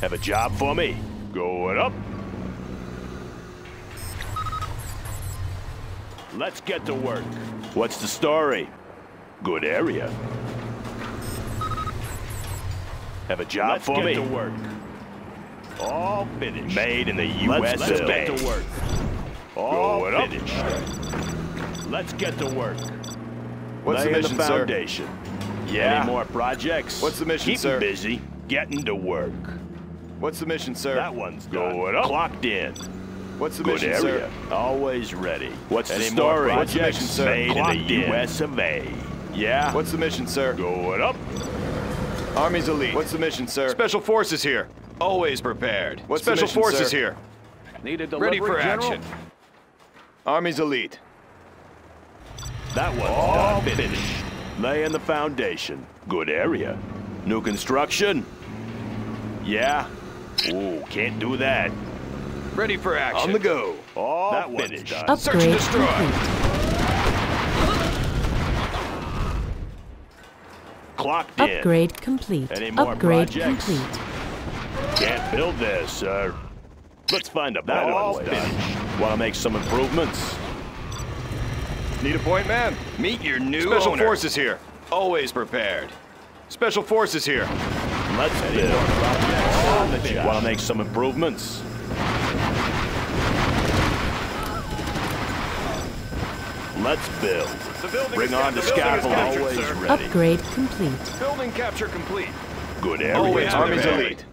Have a job for me. Going up. Let's get to work. What's the story? Good area. Have a job for me. Let's get to work. All finished. Made in the USA. Let's get to work. All finished. Let's get to work. What's the mission, sir? Yeah. Any more projects? What's the mission, sir? Keep busy. Getting to work. What's the mission, sir? That one's going up. Clocked in. What's the mission, sir? Always ready. What's the story? What's the mission, sir? Made in the U.S. of A. Yeah. What's the mission, sir? Going up. Army's elite. What's the mission, sir? Special forces here. Always prepared. What's the mission, sir? Special forces here. Needed delivery, ready for action. Army's elite. That one's all finished. Laying the foundation. Good area. New construction. Yeah. Ooh, can't do that. Ready for action. On the go. All that finished. Search and destroy. Clocked in. Upgrade complete. Any more projects? Can't build this, sir. Let's find a better one. Want to make some improvements? Need a point, man? Meet your new special forces here. Always prepared. Special forces here. Let's build. Want to make some improvements? Let's build. Bring on the scaffold. Always ready. Upgrade complete. Building capture complete. Good area. Always army's elite.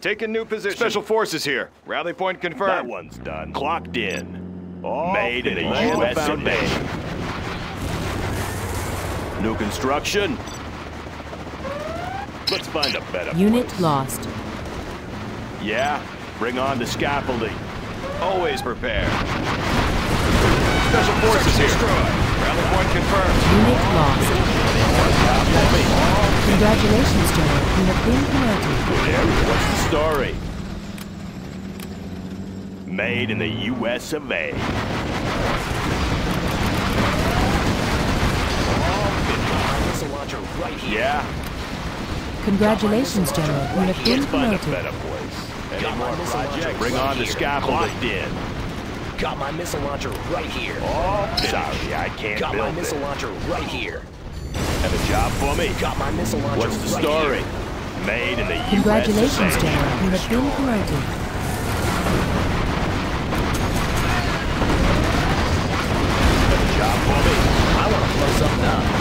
Taking new position. Special forces here. Rally point confirmed. That one's done. Clocked in. All made in a U.S. foundation. New construction. Let's find a better place. Lost. Yeah. Bring on the scaffolding. Always prepared. Special forces here. Rally point confirmed. Unit lost. Congratulations, General. You have been promoted. Good area. What's the story? Made in the U.S. of A. Yeah. Congratulations, General. You have been promoted. Let's find a better place. Any more projects? Bring on the scaffolding. Got my missile launcher right here. Oh, sorry, I can't build it. Got my missile launcher right here. Have a job for me. Got my missile launcher right here. What's the story? Made in the U.S. Congratulations, General. You have been promoted. Have a job for me. I want to blow something up.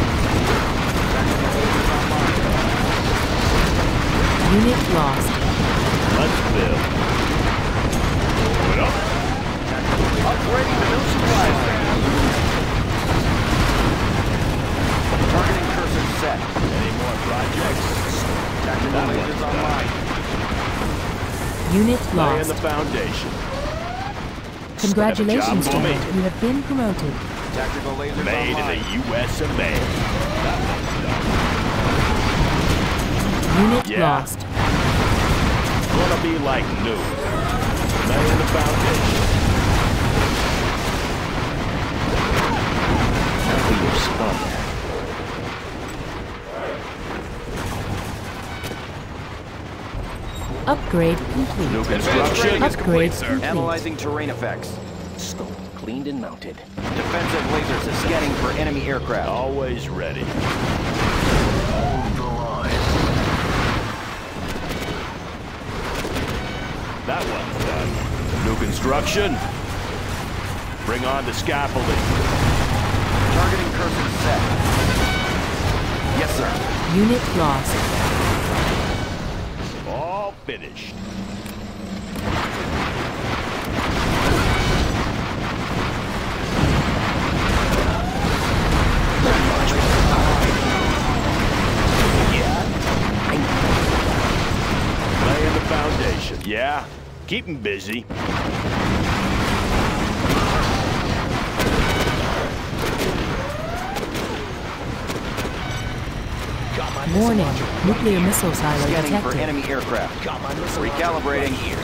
Unit lost. Let's build. Going up. Upgrading the new supplies van. Targeting cursor set. Any more projects? Tactical agents online. Unit lost. The foundation. Congratulations, General. You have been promoted. Tactical lasers made online. In the U.S. of A. Unit lost. Gonna be like new. Laying the foundation. Upgrade complete. New construction. Upgrade complete. Analyzing terrain effects. Scope cleaned and mounted. Defensive lasers are scanning for enemy aircraft. Always ready. Hold the line. That one's done. New construction. Bring on the scaffolding. Targeting cursor set. Yes, sir. Unit lost. All finished. Laying the foundation. Yeah. Keep them busy. Warning, nuclear missile silo detected. Scanning for enemy aircraft. Recalibrating here.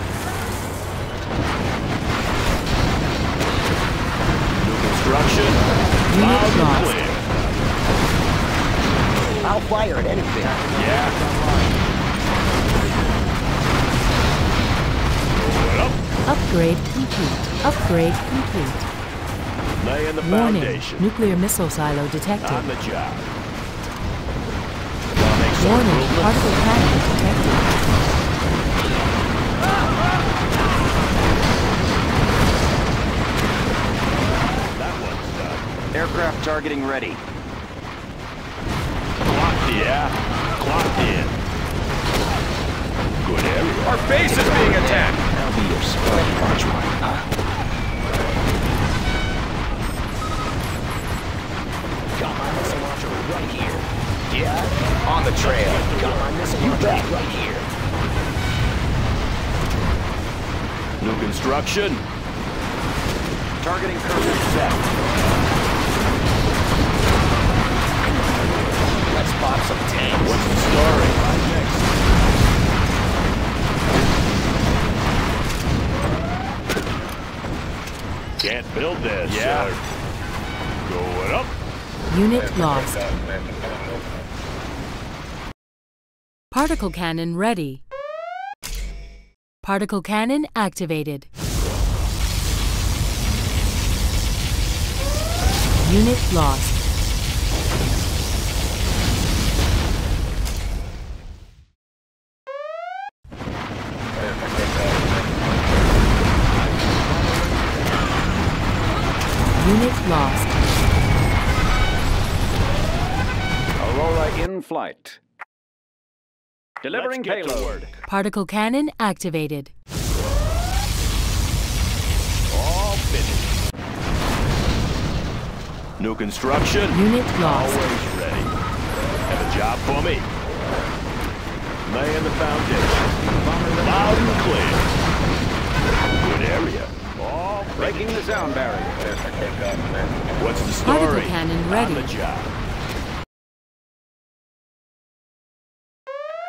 New construction. Unit lost. I'll fire at anything. Yeah. Upgrade complete. Upgrade complete. Laying the foundation. Warning. Nuclear missile silo detected. On the job. Warning. Particle cannon detected. That one's done. Aircraft targeting ready. Clocked in. Yeah. Clocked in. Good area. Our base is being attacked. That'll be your spot, Archway. Got my missile launcher right here. Yeah. On the trail. Got my missile launcher right here. New construction. Targeting current set. Let's pop some tanks. What's the story? Can't build this. Yeah. Going up. Unit lost. Particle cannon ready. Particle cannon activated. Unit lost. Unit lost. Aurora in flight. Delivering payload. Particle cannon activated. All finished. New construction. Unit lost. Always ready. Have a job for me. Laying the foundation. Loud and clear. Good area. Breaking the sound barrier. What's the story? Particle cannon ready. On the job.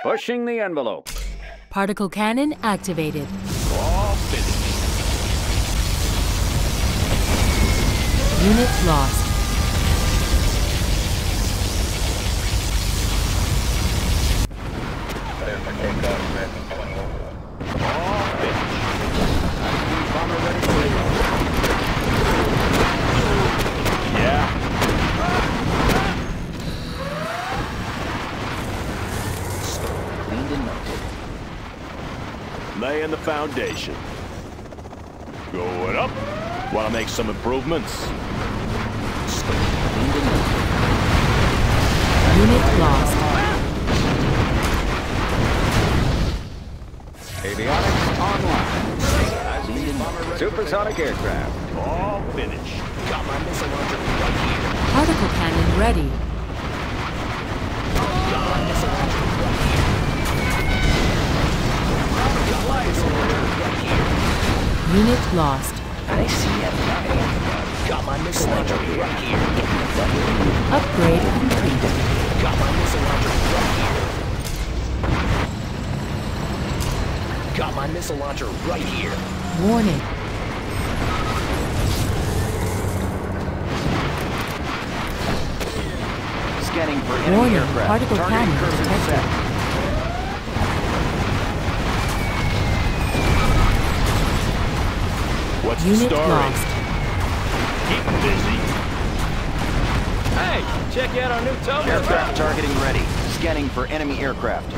Pushing the envelope. Particle cannon activated. All finished. Unit lost. All finished. Bomber ready for you. Laying the foundation. Going up. Want to make some improvements? Unit lost. Avionics online. Supersonic aircraft. All finished. Got my missile launcher right here. Particle cannon ready. Got my missile launcher right here. Unit lost. I see everything. Got my missile launcher right here. Upgrade complete. Got my missile launcher right here. Got my missile launcher right here. Warning. Scanning for enemy aircraft. Particle cannon detected. What's the story? Lost. Keep busy. Hey, check out our new tow aircraft. Aircraft targeting ready. Scanning for enemy aircraft.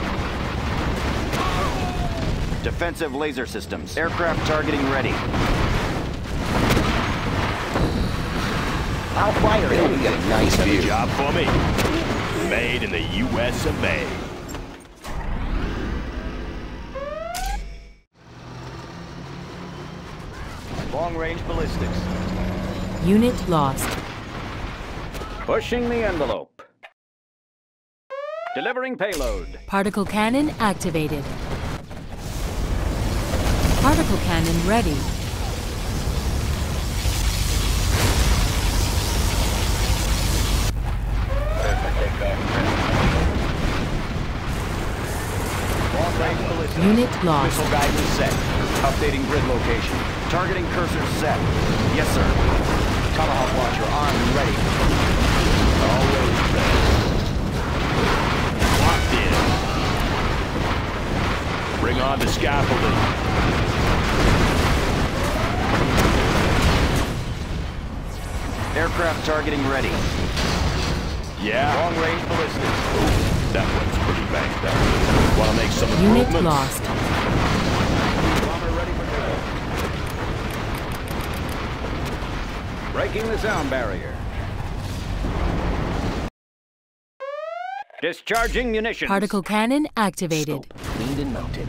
Defensive laser systems. Aircraft targeting ready. I'll fire it. We got a nice view. Job for me. Made in the U.S. of A. Long-range ballistics. Unit lost. Pushing the envelope. Delivering payload. Particle cannon activated. Particle cannon ready. Long-range ballistics. Unit lost. Missile guidance set. Updating grid location. Targeting cursor set. Yes, sir. Tomahawk launcher armed and ready. Always ready. Locked in. Bring on the scaffolding. Aircraft targeting ready. Yeah. Long range ballistics. Ooh, that one's pretty banked up. Want to make some improvements? Unit lost. Bomber ready for go. Breaking the sound barrier. Discharging munitions. Particle cannon activated. Scope cleaned and mounted.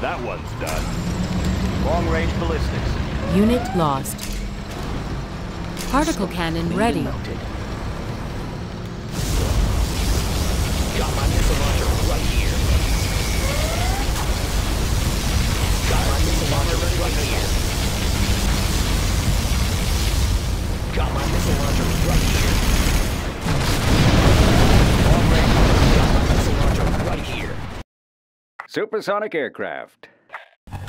That one's done. Long range ballistics. Unit lost. Particle cannon ready. Got my missile launcher right here. Got my missile launcher right here. Got my missile launcher right here. Got my missile launcher right here. Supersonic aircraft.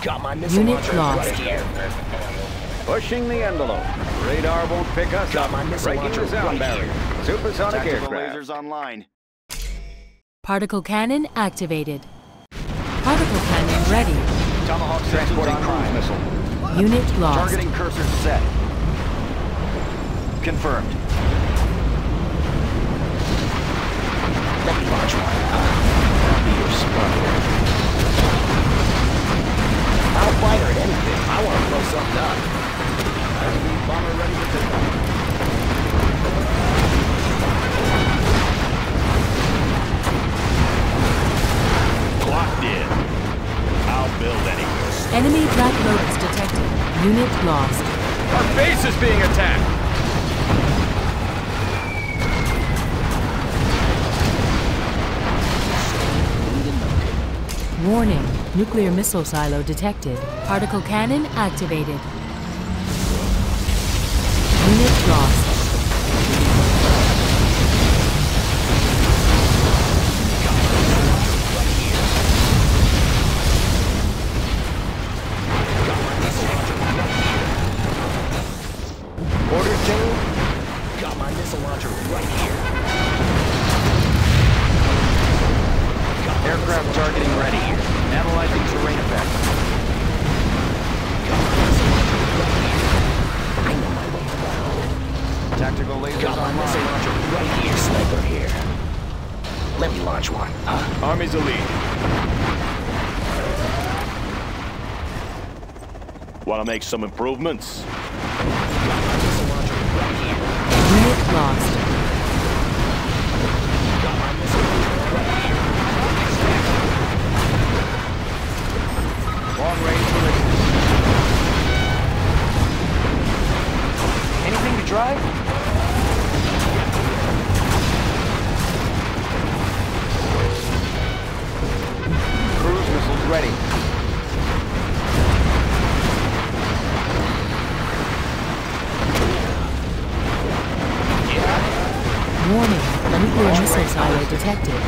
Got my missile launcher right here. Pushing the envelope. Radar won't pick us up. Breaking the sound barrier. Supersonic aircraft. Lasers online. Particle cannon activated. Particle cannon ready. Tomahawk transporting cruise missile. Unit lost. Targeting cursor set. Confirmed. Let me launch one. That'll be your spot. I'll fire at anything. I want to blow something up. Bomber ready to take off. Locked in. I'll build anywhere. Enemy black lotus detected. Unit lost. Our base is being attacked. Warning. Nuclear missile silo detected. Particle cannon activated. Unit lost. Order change. Got my missile launcher right here. Aircraft targeting ready. Analyzing terrain effect. Got my missile launcher right here. Tactical lasers online. Missile launcher right here, sniper here. Let me launch one. Army's a lead. Want to make some improvements? Got my missile launcher right here. Unit lost. Got my missile launcher right here. Long range ballistics. Anything to drive? Ready. Yeah. Warning, nuclear missile silo detected.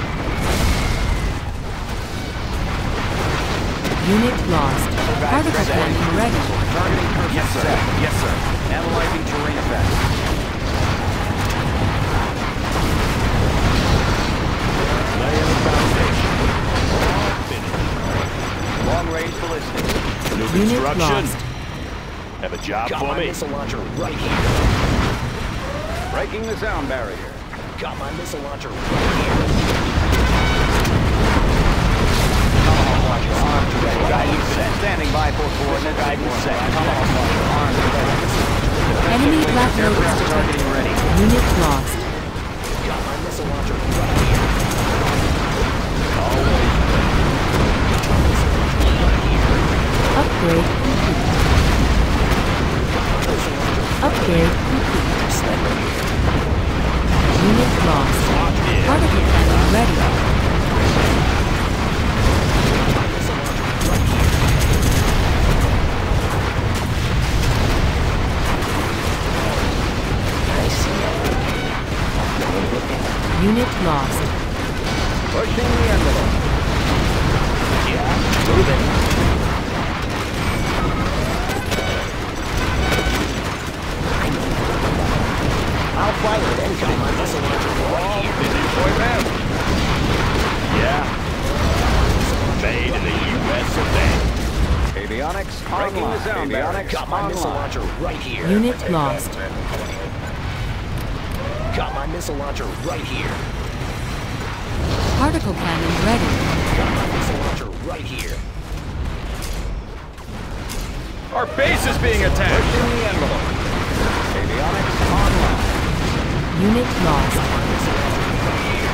Unit lost. Particle cannon ready. Targeting purpose. Yes, sir. Yes, sir. Analyzing terrain effect. Laying the foundation. Long-range ballistics. New construction. Have a job for me. Got my missile launcher right here. Breaking the sound barrier. Got my missile launcher right here. Tomahawk launcher armed ready. Guidance set. Standing by for coordinates. Guidance set. Tomahawk launcher armed ready. Enemy left aircraft targeting ready. Unit lost. Got my missile launcher right here. Always ready. Upgrade complete. Upgrade complete. Unit lost. Particle cannon ready. Nice. Unit lost. Pushing the envelope. Yeah, moving. I'll fire it and got my missile launcher right here. Boy, man. Yeah. Made in the US of A. Avionics Breaking the sound barrier. Got my missile launcher right here. Unit lost. Got my missile launcher right here. Particle cannon ready. Got my missile launcher right here. Our base is being attacked. Breaking the envelope. Avionics online. Unit lost. Got my missile launcher right here.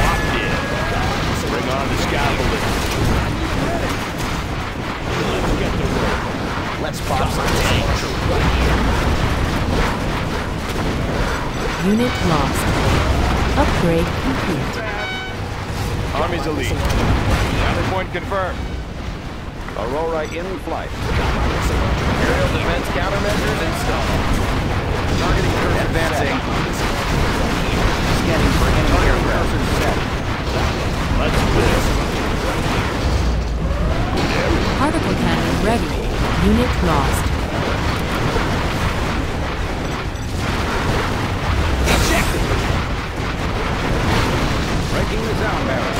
Locked in. Bring on the sky balloon. Let's get to work. Let's pop some tanks right here. Unit lost. Upgrade complete. Army's elite. Counter point confirmed. Aurora in flight. Aerial defense countermeasures installed. Targeting current advancing. Scanning for entire browser set. Let's do this. Particle cannon ready. Unit lost. Ejected. Breaking the sound barrier.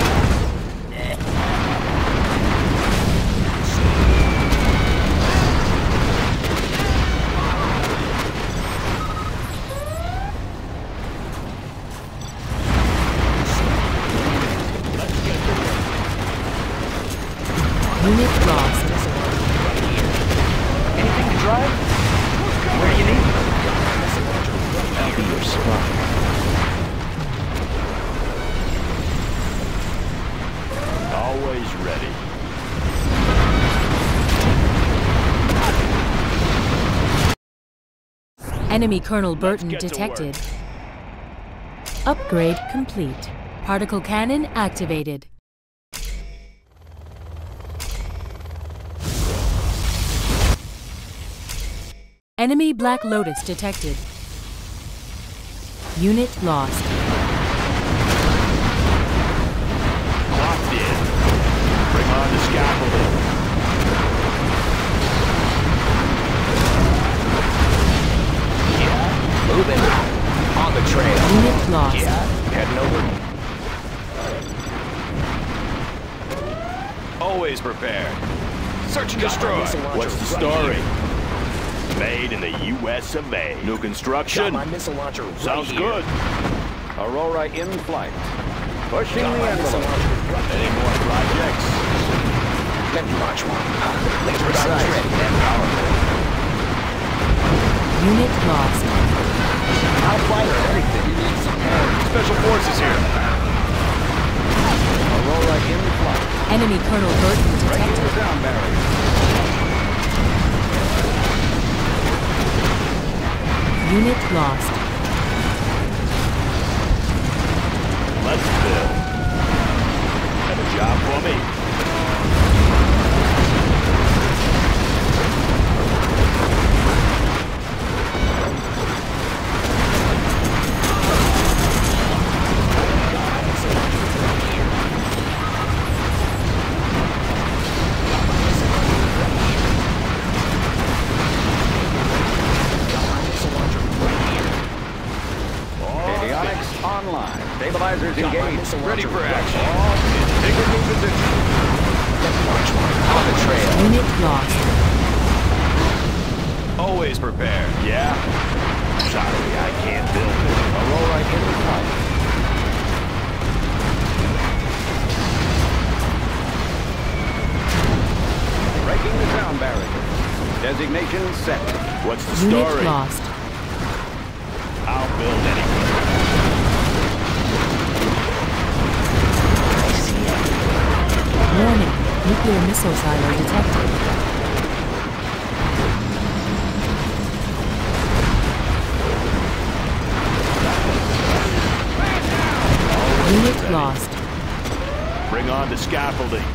Unit lost. Anything to drive? Where do you need? I'll be your spot. Always ready. Enemy Colonel Burton detected. Upgrade complete. Particle cannon activated. Enemy Black Lotus detected. Unit lost. Locked in. Bring on the scaffolding. Yeah, moving. On the trail. Unit lost. Yeah, heading over. Always prepared. Search and destroy. What's the story? Made in the U.S. of A. New construction. Got my missile launcher right Sounds here. Good. Aurora in flight. Pushing the missile launcher. Any more projects? Let me launch one. Precise and powerful. Unit lost. I'll fire everything. You need some help. Special forces here. Aurora in flight. Enemy Colonel Burton detected. Breaking the sound barrier. Unit lost. Let's build. Have a job for me. Stabilizers engaged. Ready for action. Take a new position. Launch one on the trail. Unit lost. Always prepared. Yeah. Sorry, I can't build it. Aurora in flight. Breaking the sound barrier. Designation set. What's the story? Unit lost. I'll build anything. Warning, nuclear missile silo detected. Unit lost. Bring on the scaffolding.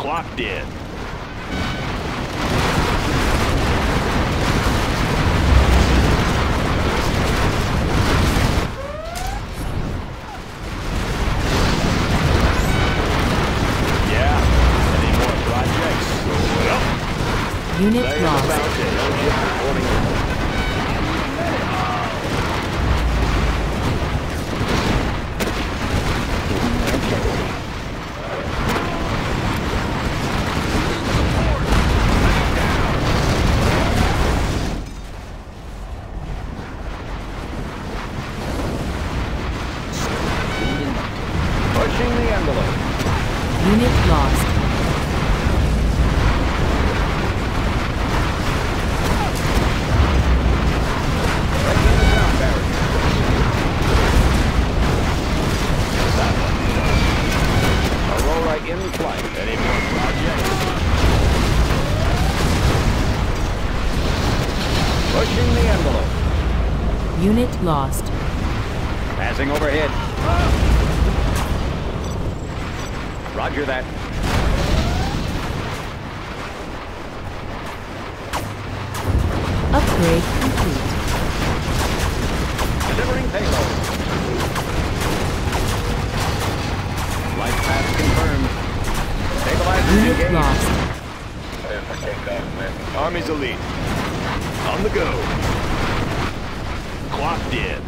Clocked in. Unit lost. Unit lost. Aurora in flight. Any more projects? Pushing the envelope. Unit lost. Passing overhead. Roger that. Upgrade complete. Delivering payload. Flight path confirmed. Stabilizing engaged. Unit lost. Clear for takeoff, man. Army's elite. On the go. Clocked in.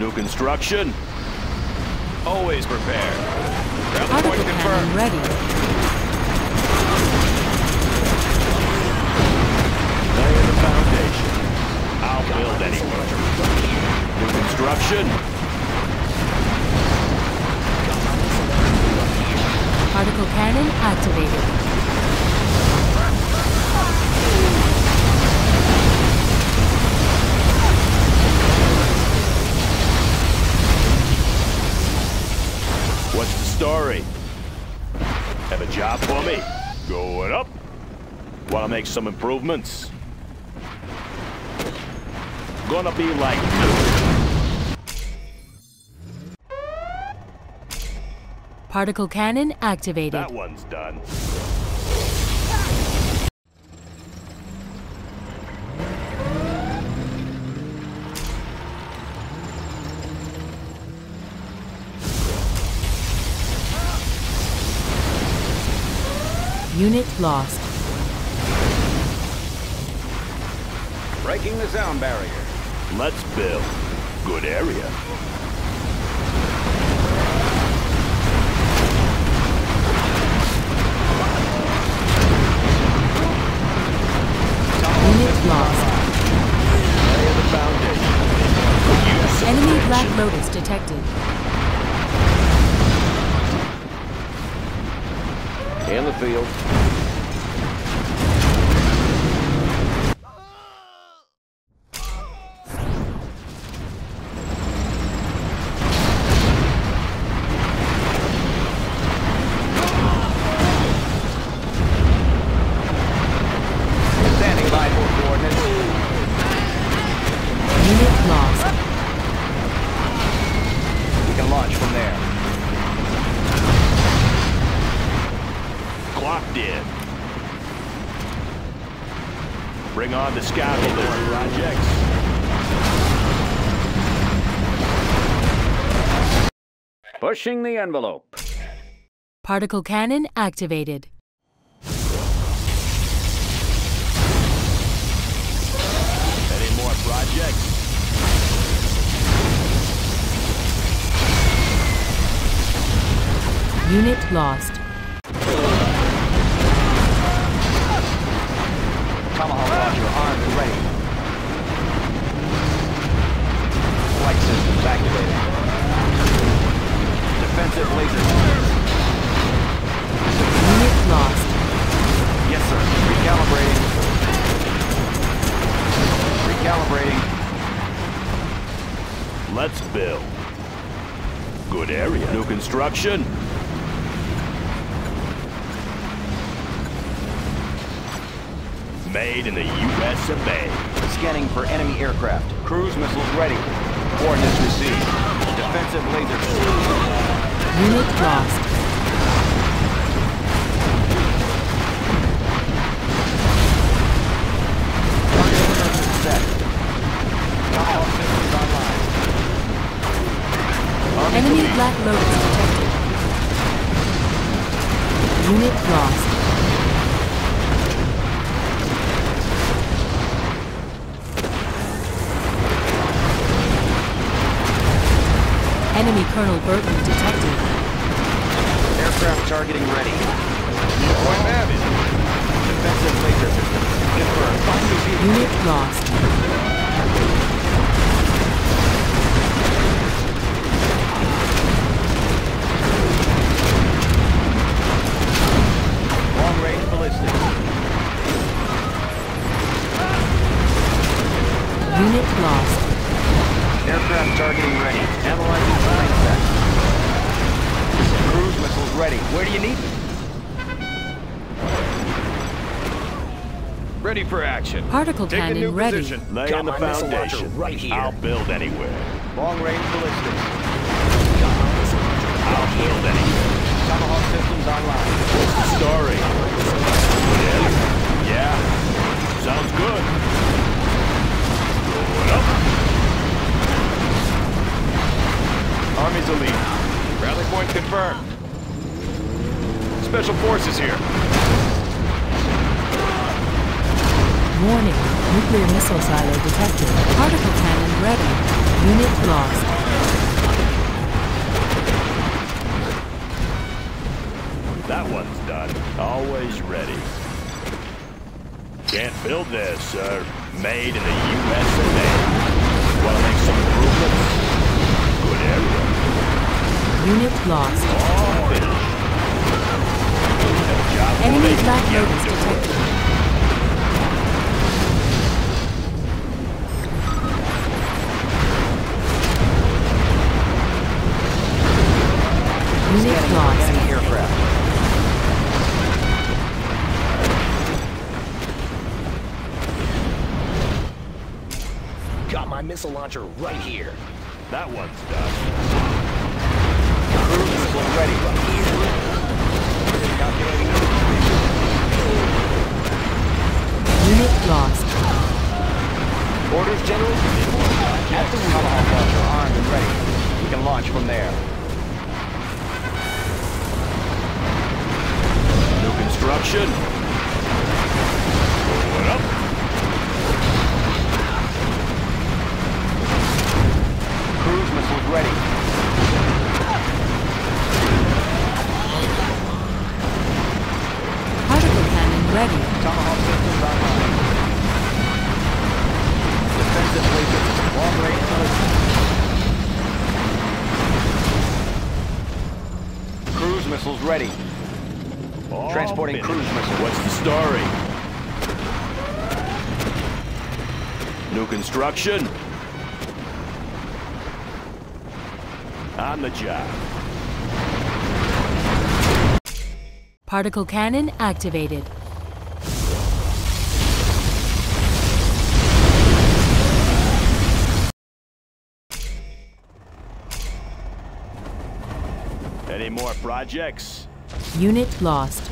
New construction. Always prepared. Particle cannon ready. Lay the foundation. I'll build anywhere. New construction. Particle cannon activated. What's the story? Have a job for me? Going up. Want to make some improvements? Gonna be like new. Particle cannon activated. That one's done. Unit lost. Breaking the sound barrier. Let's build. Good area. Unit lost. Lay the foundation. Enemy Black Lotus detected. In the field. Standing by for coordinates. Unit lost. We can launch from there. Locked in. Bring on the scaffolding projects. Pushing the envelope. Particle cannon activated. Any more projects? Unit lost. Tomahawk launcher armed and ready. Flight systems activated. Defensive laser. Unit lost. Yes, sir. Recalibrating. Recalibrating. Let's build. Good area. New construction. Made in the U.S. of A. Scanning for enemy aircraft. Cruise missiles ready. Coordinates received. Defensive laser. Unit lost. Target structure set. All systems online. Enemy Black Lotus detected. Unit lost. Enemy Colonel Burton detected. Aircraft targeting ready. Point map is defensive laser system. Confirmed. Unit lost. lost. Aircraft targeting ready. Analyzing flying effect. Cruise missiles ready. Where do you need them? Ready for action. Particle cannon ready. Position. Lay on the foundation. Right here. I'll build anywhere. Long-range ballistics. I'll build anywhere. Tomahawk systems online. What's the story? Yeah. Yeah. Sounds good. Roll up. Army's elite. Rally point confirmed. Special forces here. Warning. Nuclear missile silo detected. Particle cannon ready. Unit lost. That one's done. Always ready. Can't build this, sir. Made in the USA. Want to make some improvements? Good area. Unit lost. All in. Enemy black lotus detected. Unit lost. Enemy aircraft. Missile launcher right here. That one's done. Cruise missile ready. Calculating unit lost. Orders, General. At the Tomahawk launcher armed and ready. We can launch from there. New construction. What up? Cruise missiles ready. Particle cannon ready. Tomahawk systems online. Defensive laser. Long-range missiles. Cruise missiles ready. All transporting minutes. Cruise missiles. What's the story? New construction. On the job. Particle cannon activated. Any more projects? Unit lost.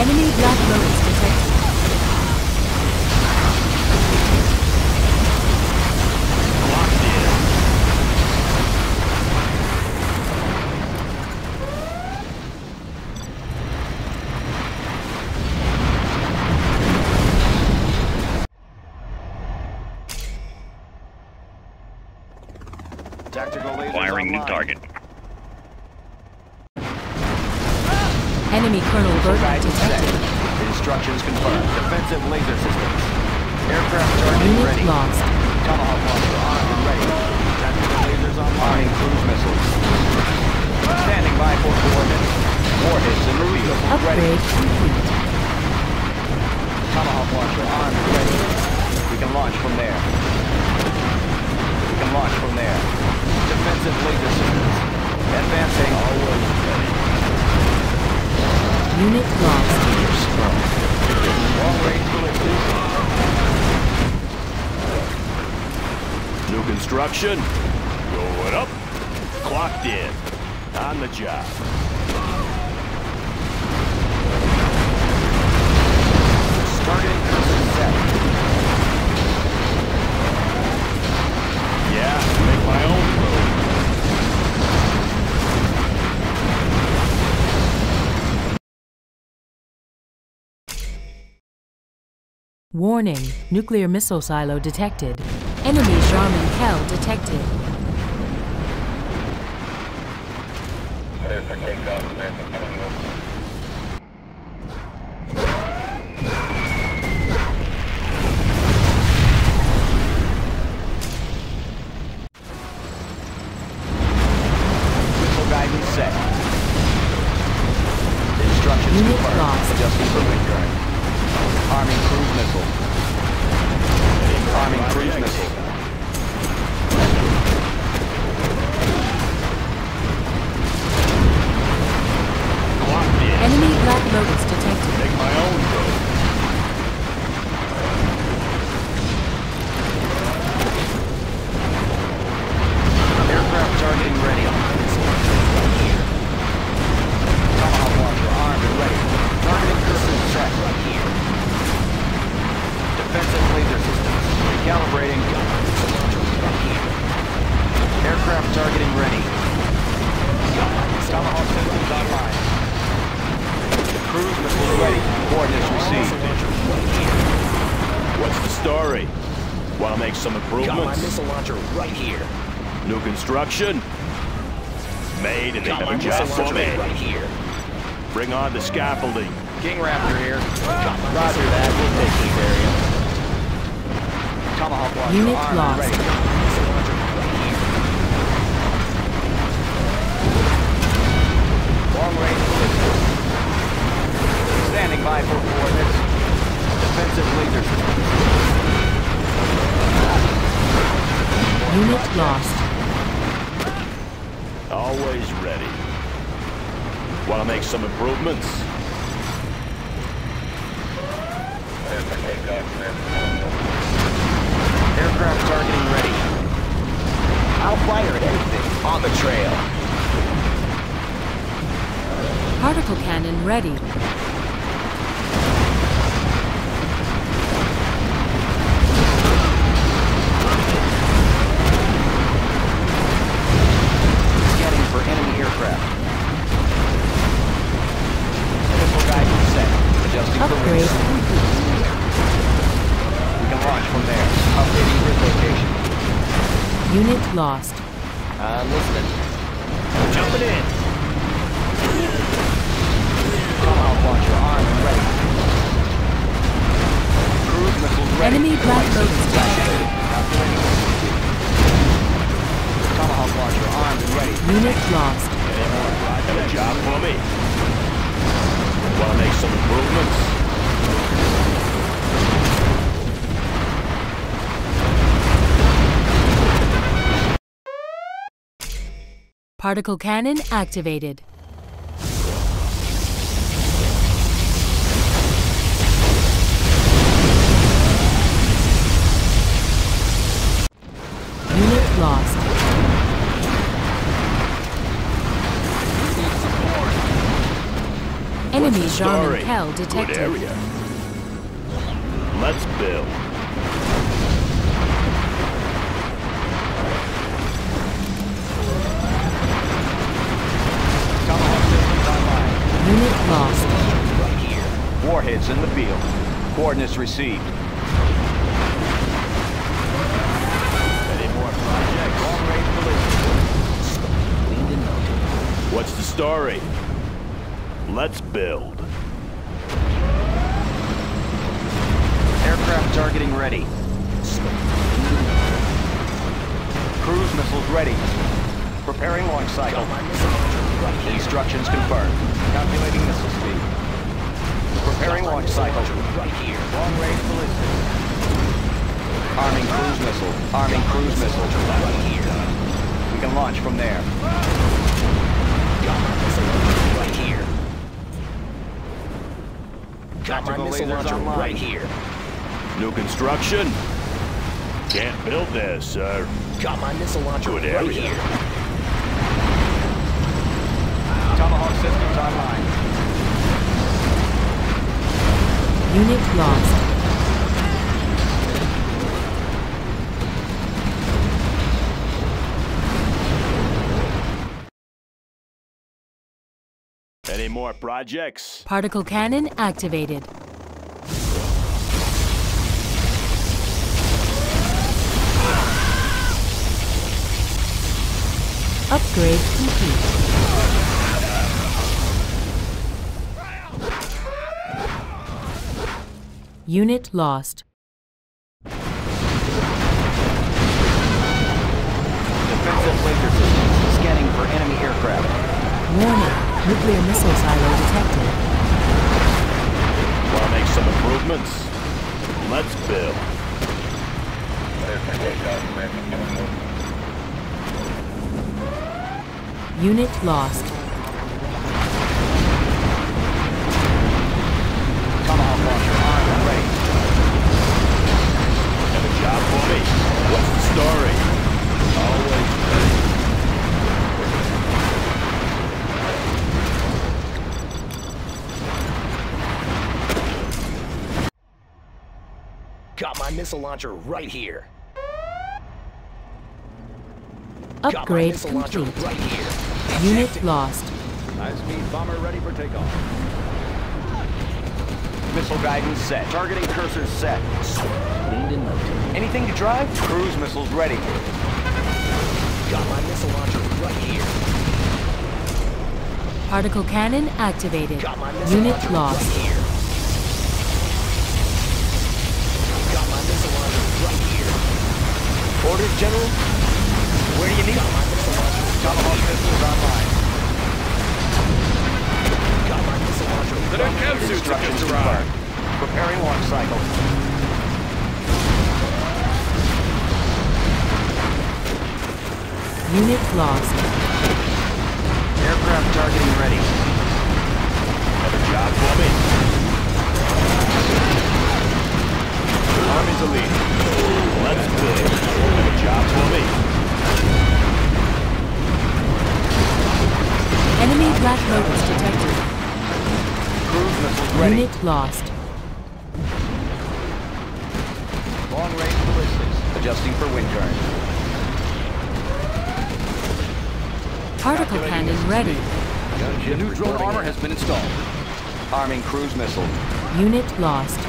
Enemy black lotus detected. Locked in. Tactical laser. Acquiring new target. Enemy Colonel Burton detected. Instructions confirmed. Defensive laser systems. Aircraft target ready. Unit lost. Tomahawk launcher armed and ready. Tactical lasers on firing cruise missiles. Standing by for coordinates. Warheads and marine missiles ready. Upgrade complete. Tomahawk launcher armed and ready. We can launch from there. We can launch from there. Defensive laser systems. Advancing. Always ready. Unit lost. New construction. Going up. Clocked in. On the job. Starting cruise set. Yeah, make my own move. Warning, nuclear missile silo detected. Enemy Jarman Kell detected. Unit lost. Adjusting program. Arming cruise missile. Arming cruise missile. Enemy black lotus detected. Take my own code. Aircraft targeting ready on the sword. Tomahawk launcher armed and ready. Targeting persons track right here. Defensive laser systems. Recalibrating gun. Aircraft targeting ready. Tomahawk systems online. Cruise missile ready. Coordinates received. What's the story? Want to make some improvements? Got my missile launcher right here. New construction? Made and they have a job for me. Right here. Bring on the scaffolding. King Raptor here. Roger that. We'll take this area. Tomahawk launcher. Unit lost. Ready. Missile launcher right here. Long range. Standing by for coordinates. Defensive laser system. Unit lost. Always ready. Want to make some improvements? Aircraft targeting ready. I'll fire at anything on the trail. Particle cannon ready. Upgrade. We can launch from there. Updating grid location. Unit lost. Listening. Jumping in. Tomahawk launcher armed and ready. Cruise missile ready. Enemy black boats detected. Tomahawk launcher armed and ready. Unit lost. Got a job for me. Want to make some improvements? Particle cannon activated. Unit lost. Enemy Jarman Hell detected. Good area. Let's build. Unit lost. Right here. Warheads in the field. Coordinates received. Any more projects? Long-range ballistic. What's the story? Let's build. Aircraft targeting ready. Cruise missiles ready. Preparing launch cycle. Instructions confirmed. Calculating missile speed. Preparing launch cycle. Long range ballistic. Arming cruise missile. Arming cruise missile. We can launch from there. Right here. Tactical laser launcher right here. New construction? Can't build this, sir. Got my missile launcher right here. Tomahawk systems online. Unit lost. Any more projects? Particle cannon activated. Upgrade complete. Unit lost. Defensive laser systems scanning for enemy aircraft. Warning. Nuclear missile silo detected. make some improvements. Let's build. Unit lost. Tomahawk launcher on and ready. And a job for me. What's the story? Always ready. Got my missile launcher right here. Upgrade complete. Right here. Unit lost. High-speed bomber ready for takeoff. Missile guidance set. Targeting cursors set. Leaned in low. Anything to drive? Cruise missiles ready. Got my missile launcher right here. Particle cannon activated. Got my missile launcher lost. Right here. Orders, General? Where do you need them? Got my missile launcher online. Got my missile launcher. The dev suit just arrived. Preparing launch cycle. Unit lost. Aircraft targeting ready. Another job for me. Army's elite. Let's play. Have a job for me. Enemy Black Lotus detected. Cruise missiles ready. Unit lost. Long range ballistics. Adjusting for wind current. Particle cannon ready. The new drone armor has been installed. Arming cruise missile. Unit lost.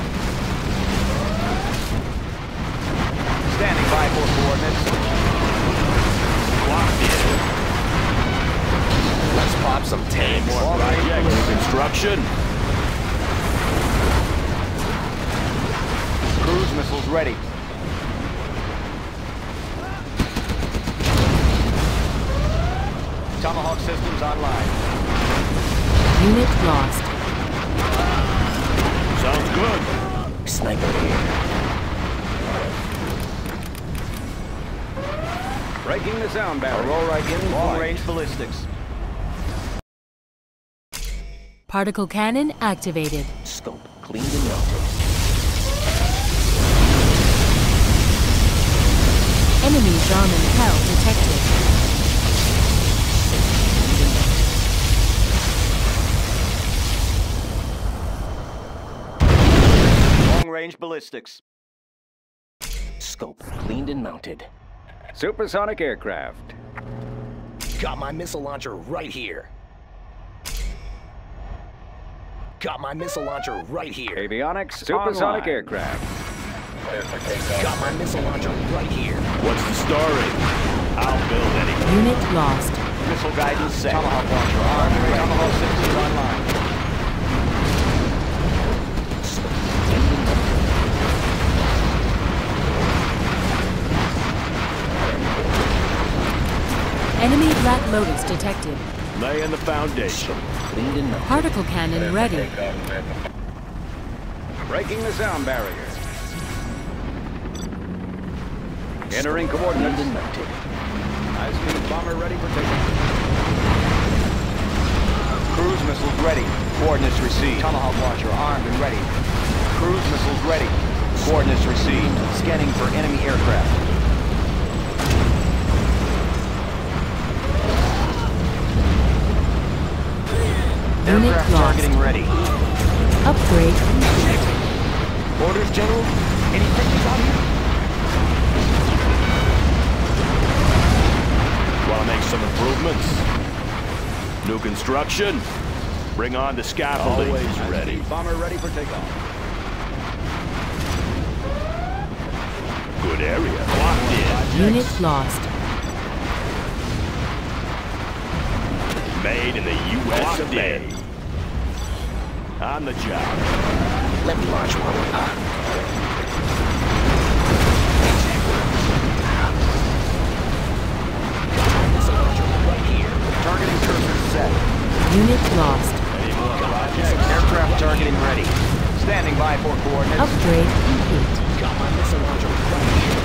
Standing by for coordinates. Locked in. Let's pop some tanks. More project construction. Cruise missiles ready. Tomahawk systems online. Unit lost. Sounds good. Sniper here. Breaking the sound barrier. Aurora in long-range ballistics. Particle cannon activated. Scope cleaned and melted. Enemy Jarman Hell detected. Long-range ballistics. Scope cleaned and mounted. Supersonic aircraft. Got my missile launcher right here. Got my missile launcher right here. Avionics, supersonic aircraft. Got my missile launcher right here. What's the story? I'll build anything. Unit lost. Missile guidance set. Tomahawk launcher armed. Tomahawk systems online. Enemy Black Lotus detected. Lay in the foundation. Particle cannon ready. Breaking the sound barrier. Entering coordinates. High-speed bomber ready for takeoff. Cruise missiles ready. Coordinates received. Tomahawk launcher armed and ready. Cruise missiles ready. Coordinates received. Scanning for enemy aircraft. Aircraft targeting ready. Upgrade. Orders, General. Any pictures on here? Want to make some improvements? New construction. Bring on the scaffolding. Always ready. Bomber ready for takeoff. Good area. Locked in. Unit lost. Made in the USA. On the job. Let me launch one. Right here. Targeting cursor set. Unit lost. Aircraft targeting ready. Standing by for coordinates. Upgrade complete. Got my missile launcher right here.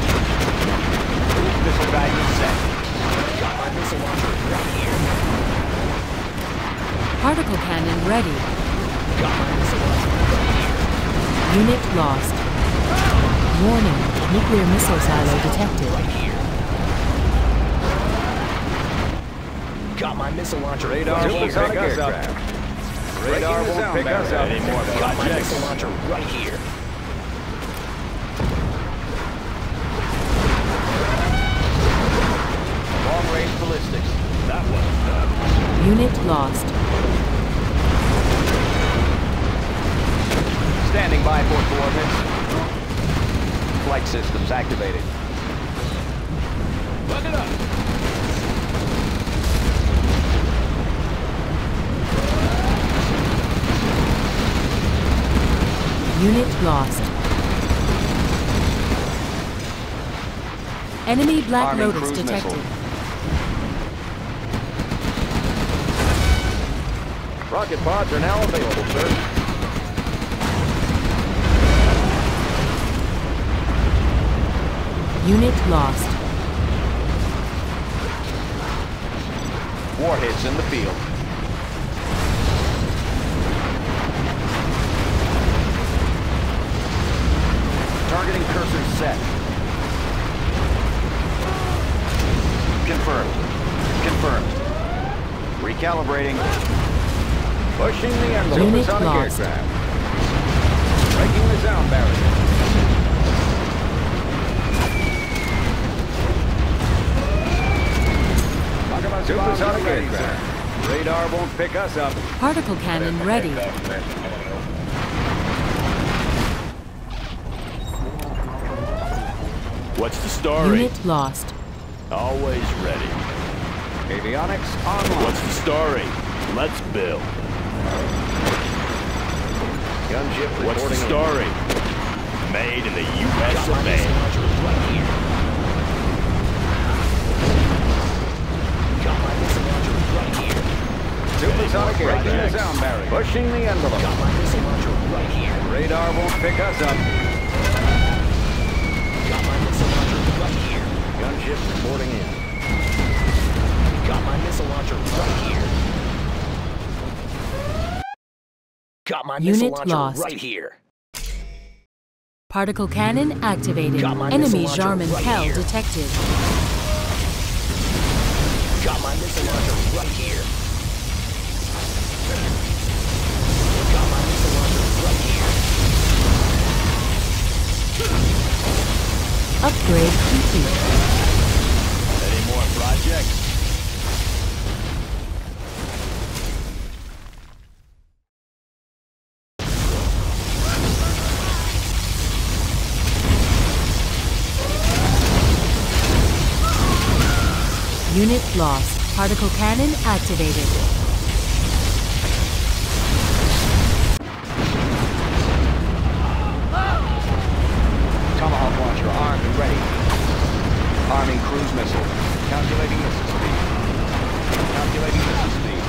Missile value set. Got my missile launcher right here. Particle cannon ready. Got my missile launcher right here. Unit lost. Warning, nuclear missile silo detected. Right here. Got my missile launcher. Radar won't pick us up. Radar won't pick us up anymore. Got my missile launcher right here. Long-range ballistics. That was done. Unit lost. Standing by for coordinates. Flight systems activated. Look it up. Unit lost. Enemy Black Army Lotus detected. Missile. Rocket pods are now available, sir. Unit lost. Warheads in the field. Targeting cursor set. Confirmed. Confirmed. Recalibrating. Pushing the envelope. Supersonic aircraft. Breaking the sound barrier. Supersonic aircraft. Radar won't pick us up. Particle cannon ready. What's the story? Unit lost. Always ready. Avionics online. What's the story? Let's build. Gunship reporting. What's the story? Made in the U.S. of A. Got my missile launcher right here. Supersonic aircraft sound barrier. Pushing the envelope. Got my missile launcher right here. Radar won't pick us up. Gunship reporting in. Got my missile launcher right here. Got my missile launcher right here. Particle cannon activated. Enemy Jarman-Kell detected. Got my missile launcher right here. Got my missile launcher right here. Upgrade complete. Project. Unit lost. Particle cannon activated. Tomahawk launcher armed and ready. Arming cruise missile. Calculating missile speed. Calculating missile speed.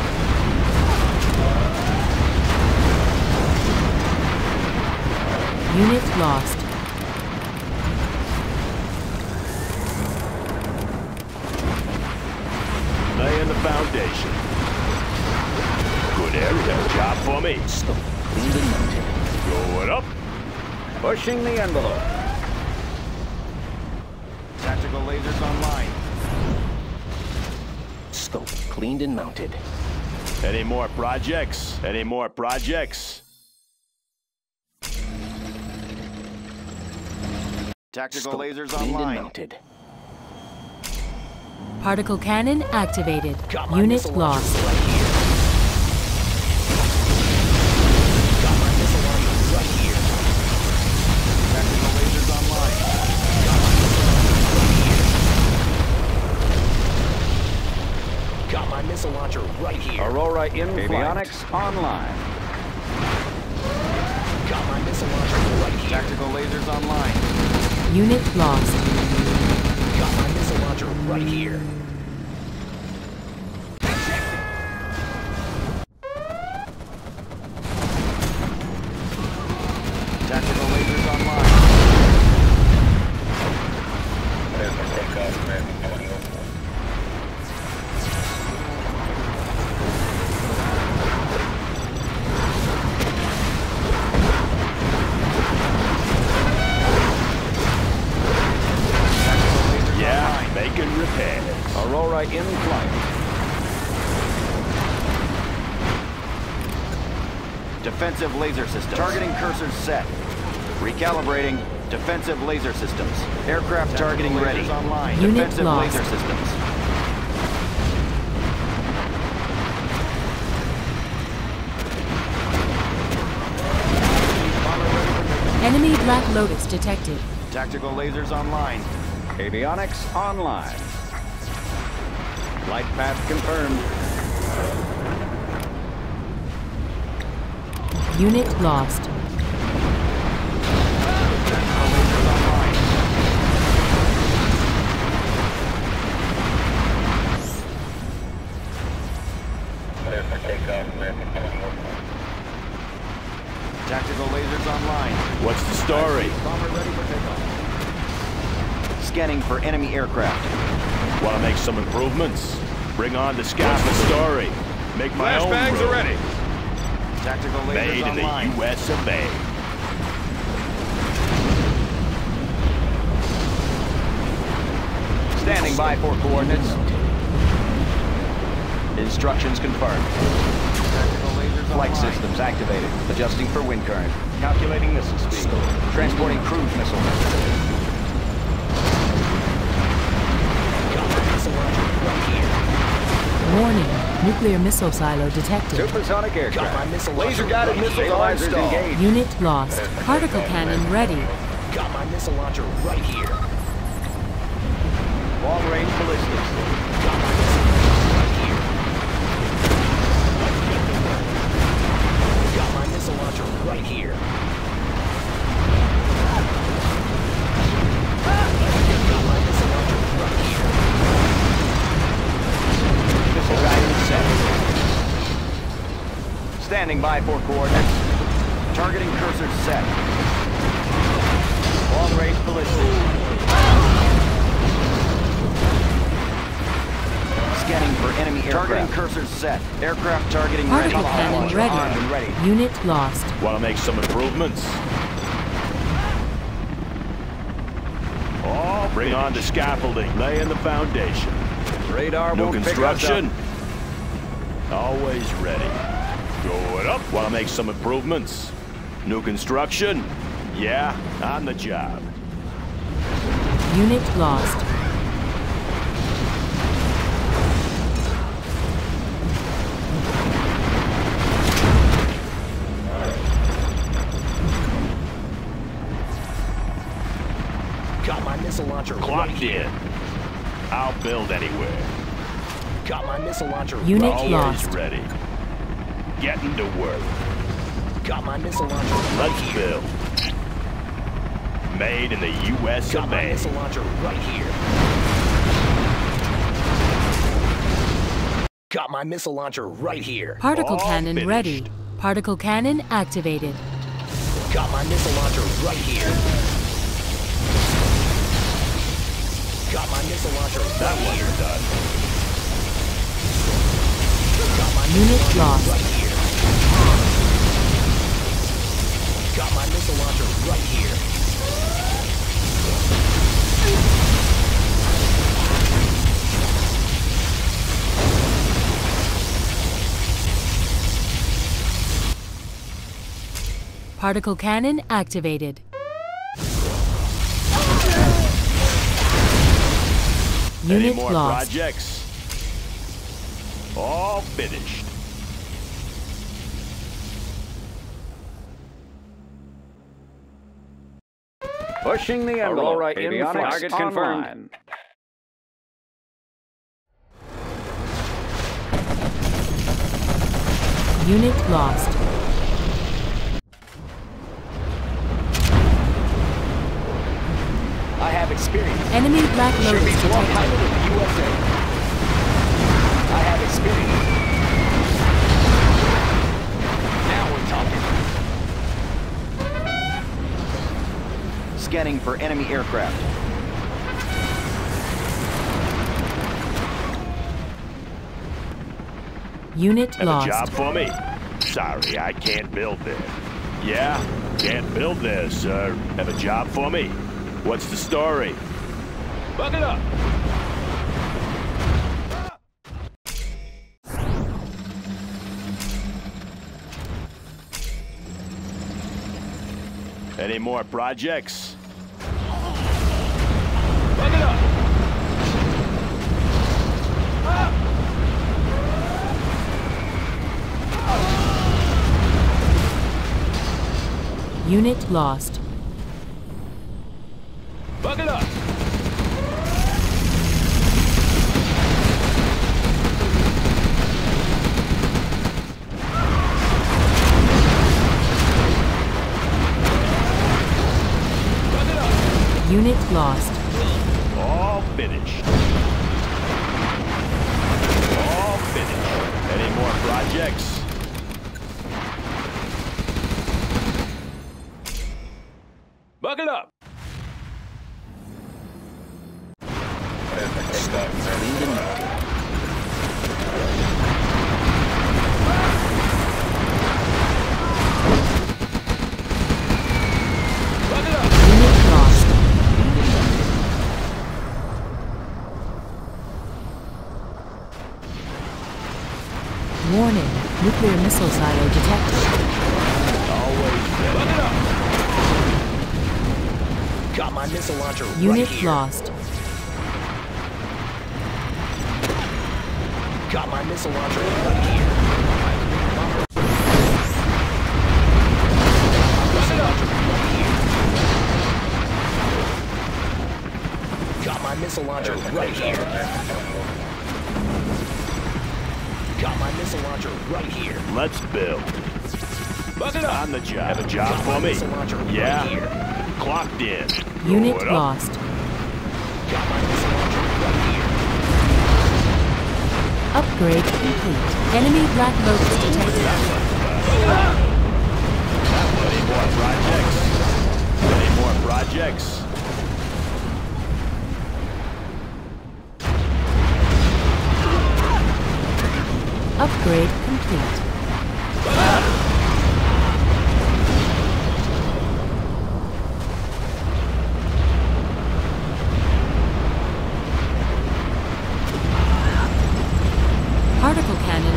Unit lost. Laying the foundation. Good area. Job for me. Going up. Pushing the envelope. Tactical lasers online. Scope cleaned and mounted. Any more projects? Any more projects? Tactical lasers online. Mounted. Particle cannon activated. Unit lost. Right here. Got my missile launcher right here. Tactical lasers online. Got my missile launcher right here. Got my missile launcher right here. Aurora in avionics online. Got my missile launcher right here. Tactical lasers online. Unit lost. Got my missile launcher right here. Defensive laser systems. Targeting cursors set. Recalibrating. Defensive laser systems. Aircraft targeting ready. Defensive laser systems. Enemy Black Lotus detected. Tactical lasers online. Avionics online. Light path confirmed. Unit lost. Tactical lasers online. What's the story? Bomber ready for takeoff. Scanning for enemy aircraft. Want to make some improvements? Bring on the scout. What's the story? Make my own. Flashbangs are ready. Tactical lasers made online. Made in the U.S. of A. Standing by for coordinates. Instructions confirmed. Flight systems activated. Adjusting for wind current. Calculating missile speed. Transporting cruise missile. Warning. Nuclear missile silo detected. Supersonic aircraft. Laser-guided missiles on installed. Unit lost. Particle cannon ready. Got my missile launcher right here. Long-range ballistics. Got my missile right here. Let's get to work. Got my missile launcher right here. Got my missile launcher right here. Missile guidance set. Standing by for coordinates. Targeting cursor set. Long-range ballistics. Scanning for enemy aircraft. Targeting cursors set. Aircraft targeting ready. Particle cannon ready. Unit lost. Want to make some improvements? Oh, bring on the scaffolding. Lay in the foundation. Radar won't pick us up. New construction. Always ready. Going up. Want to make some improvements? New construction. Yeah, on the job. Unit lost. Clocked in. I'll build anywhere. Got my missile launcher. Unit lost. Ready. Getting to work. Got my missile launcher. Let's build. Made in the U.S. of A. Got my missile launcher right here. Got my missile launcher right here. Particle cannon ready. Particle cannon activated. Got my missile launcher right here. Got my missile launcher. That one you're done. Got my unit lost. Right here. Got my missile launcher right here. Particle cannon activated. Unit any more lost. Projects? All finished. Pushing the envelope. All right, avionics target confirmed. Unit lost. I have experience. Enemy Black Lotus detected. I have experience. Now we're talking. Scanning for enemy aircraft. Unit lost. Have a job for me? Sorry, I can't build there. Yeah, can't build there, sir. Have a job for me? What's the story? Buck it up! Any more projects? Look it up. Unit lost. Buck it up. Unit lost. All finished. All finished. Any more projects? Buckle up. Perfect start. Buckle up. Unit lost. Warning, nuclear missile silo detected. Always buckle up. Got my missile launcher right here. Unit lost. Got my missile launcher right here. Missile launcher right here. Got my missile launcher right here. Got my missile launcher right here. Let's build. Bucket up. On the job. Have a job for me. Yeah. Right here. Clocked in. Unit lost. Got my missile launcher right here. Upgrade complete. Enemy black lotus detected. Any more projects? Any more projects? Upgrade complete.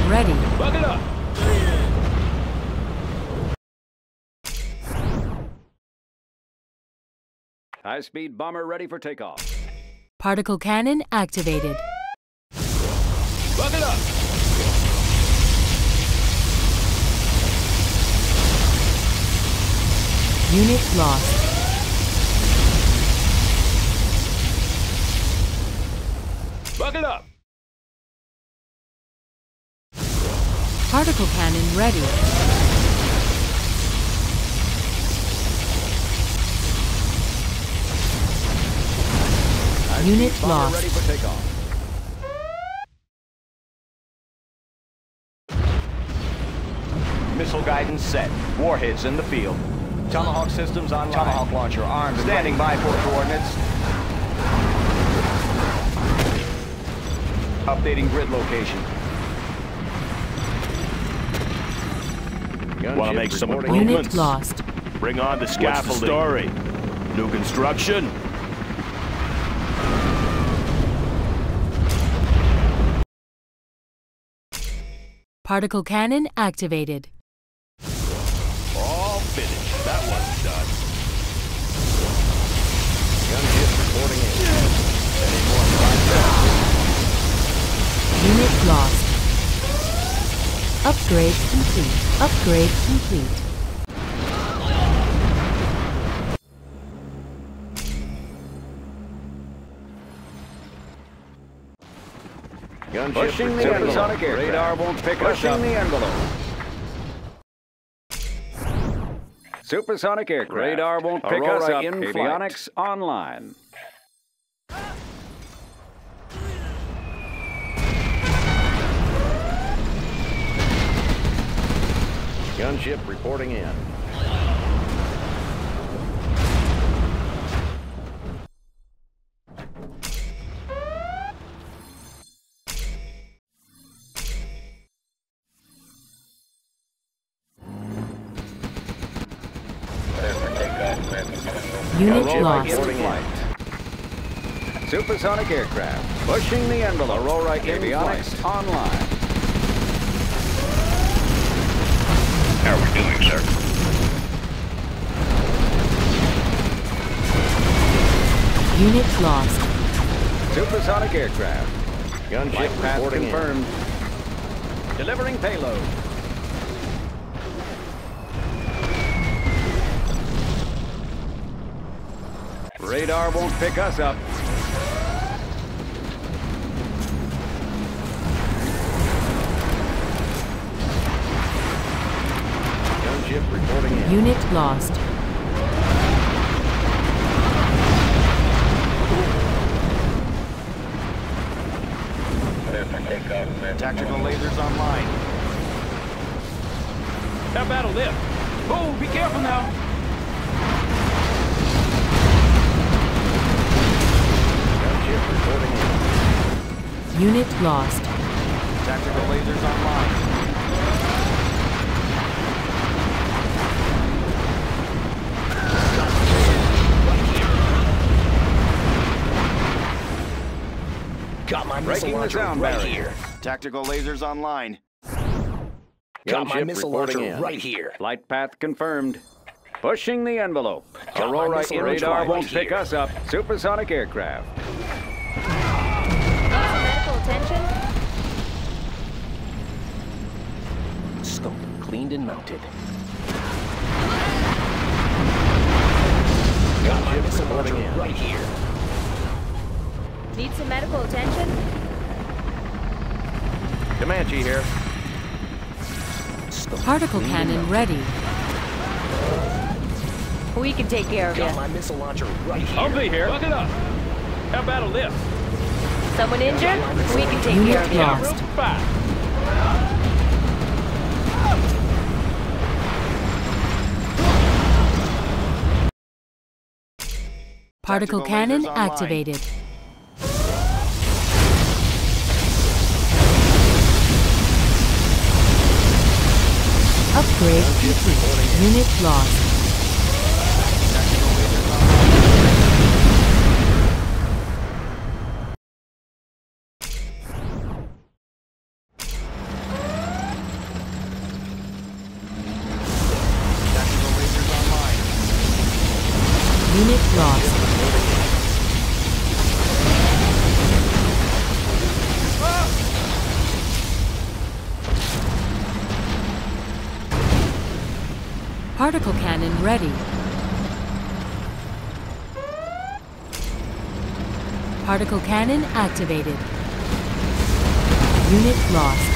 Ready. Buck it up. High-speed bomber ready for takeoff. Particle cannon activated. Buck it up. Unit lost. Buck it up. Particle cannon ready. Unit lost. Ready for takeoff. Missile guidance set. Warheads in the field. Tomahawk systems online. Tomahawk launcher armed. Standing by for coordinates. Updating grid location. Want to make some improvements? Unit lost. Bring on the scaffolding. Story. New construction. Particle cannon activated. All finished. That one's done. Gunship reporting in. Any more projects? Unit lost. Upgrade complete. Upgrade complete. Gunship pushing the envelope. Radar won't pick us up. Pushing the envelope. Supersonic aircraft. Radar won't pick us up. Avionics online. Gunship reporting in. Unit lost. Supersonic aircraft pushing the envelope. Aurora avionics online. How are we doing, sir? Unit lost. Supersonic aircraft. Gunship path confirmed. In. Delivering payload. Radar won't pick us up. Gunship reporting in. Unit lost. Tactical lasers online. How battle this? Oh, be careful now. Unit lost. Tactical lasers online. Got my missile launcher right here. Tactical lasers online. Got my missile launcher right here. Flight path confirmed. Pushing the envelope. Aurora radar won't pick us up. Supersonic aircraft. Scope cleaned and mounted. Got my missile launcher right here. Need some medical attention? Comanche here. Particle cannon ready. We can take care of you. Got my missile launcher right here. I'll be here. Look it up. How about a lift? Someone injured? We can take care of you. Particle cannon activated. Upgrade complete. Unit lost. Particle cannon ready. Particle cannon activated. Unit lost.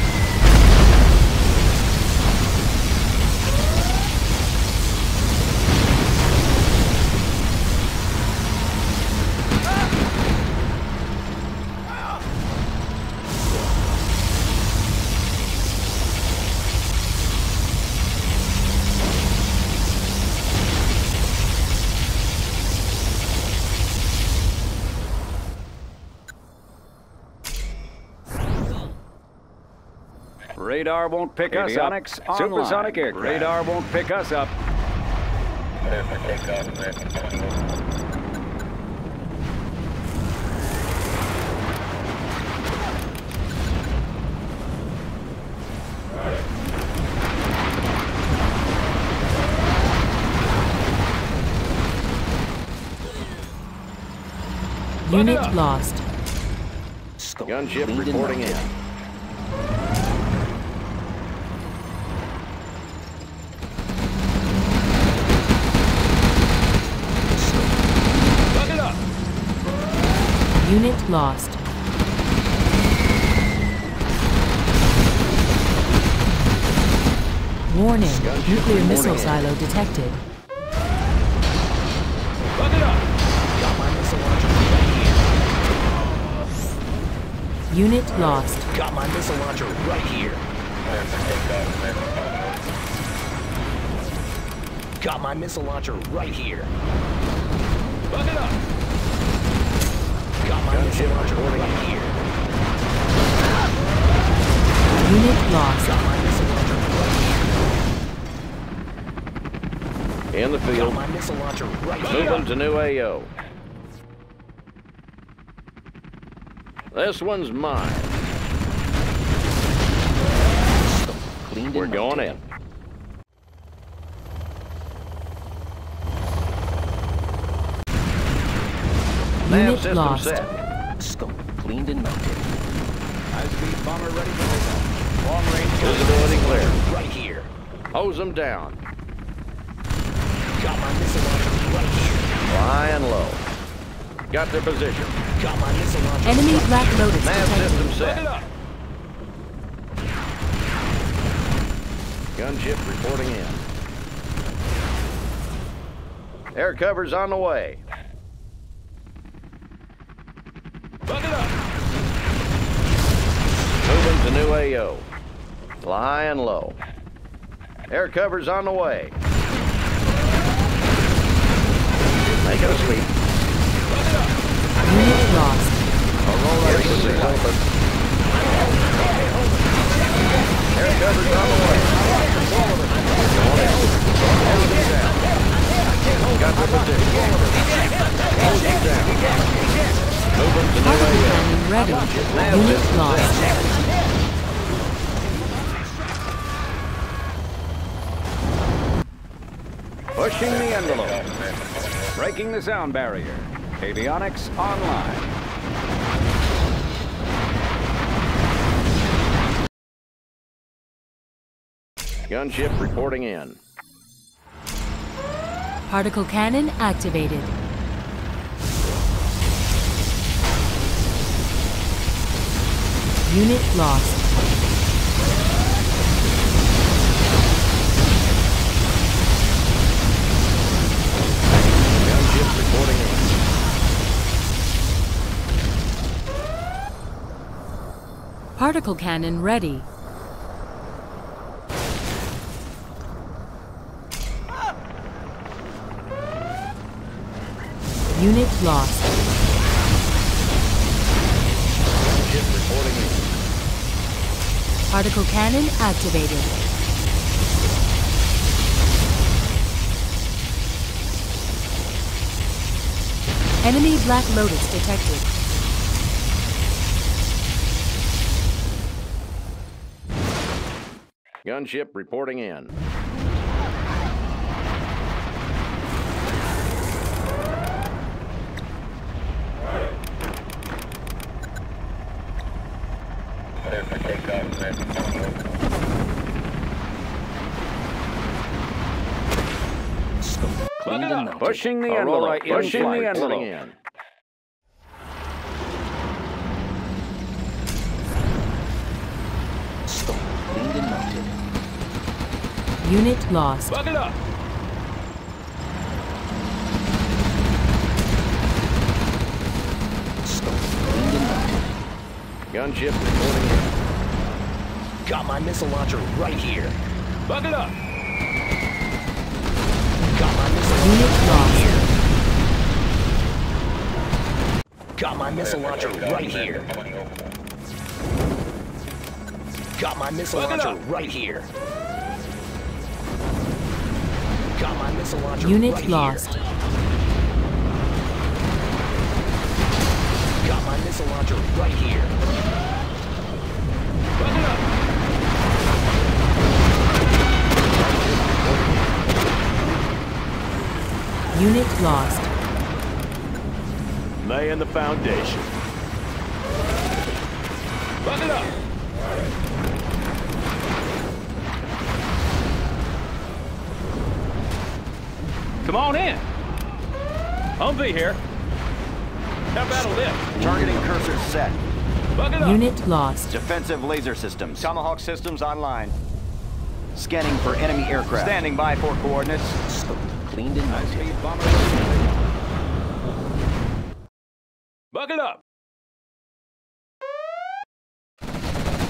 Radar won't pick us up. Supersonic aircraft. Radar won't pick us up. Unit lost. Gunship reporting in. Unit lost. Warning, nuclear missile silo detected. Look it up. Got my missile launcher right here. Unit lost. Got my missile launcher right here. Got my missile launcher right here. Look it up. Got my missile launcher right here. Unit lost. Got my missile launcher right here. In the field. Got my missile launcher right here. Moving to new AO. This one's mine. We're going in. Unit lost. Scope cleaned and mounted. High-speed bomber ready to take off. Long-range visibility clear. Right here. Hose them down. Got my missile launcher right here. Flying low. Got their position. Got my missile launcher. Enemy Black Lotus. Nav system set. Gunship reporting in. Air cover's on the way. Buck it up. Moving to new AO. Flying low. Air cover's on the way. Make it a sweep. Buck it up. Unit lost. A rollout position open. Air cover's on the way. Got the position. Hold it down. Moving to new AO. Ready. Unit lost. Pushing the envelope. Breaking the sound barrier. Avionics online. Gunship reporting in. Particle cannon activated. Unit lost. Gunship reporting in. Particle cannon ready. Unit lost. Ship reporting in. Particle cannon activated. Enemy Black Lotus detected. Gunship reporting in. Pushing the envelope. Pushing the envelope. Stop. Cleaned and mounted. Unit lost. Buck it up. Stop. Cleaned and mounted. Gunship reporting in. Got my missile launcher right here. Buck it up. Got my missile launcher right here. Got my missile launcher right here. Got my missile launcher right here. Got my missile launcher right here. Unit lost. Got my missile launcher right here. Bring it up. Unit lost. Laying the foundation. Buck it up. Come on in. Humvee here. How battle this? Targeting cursor set. Buck it up. Unit lost. Defensive laser systems. Tomahawk systems online. Scanning for enemy aircraft. Standing by for coordinates. Cleaned and mounted. Buck it up.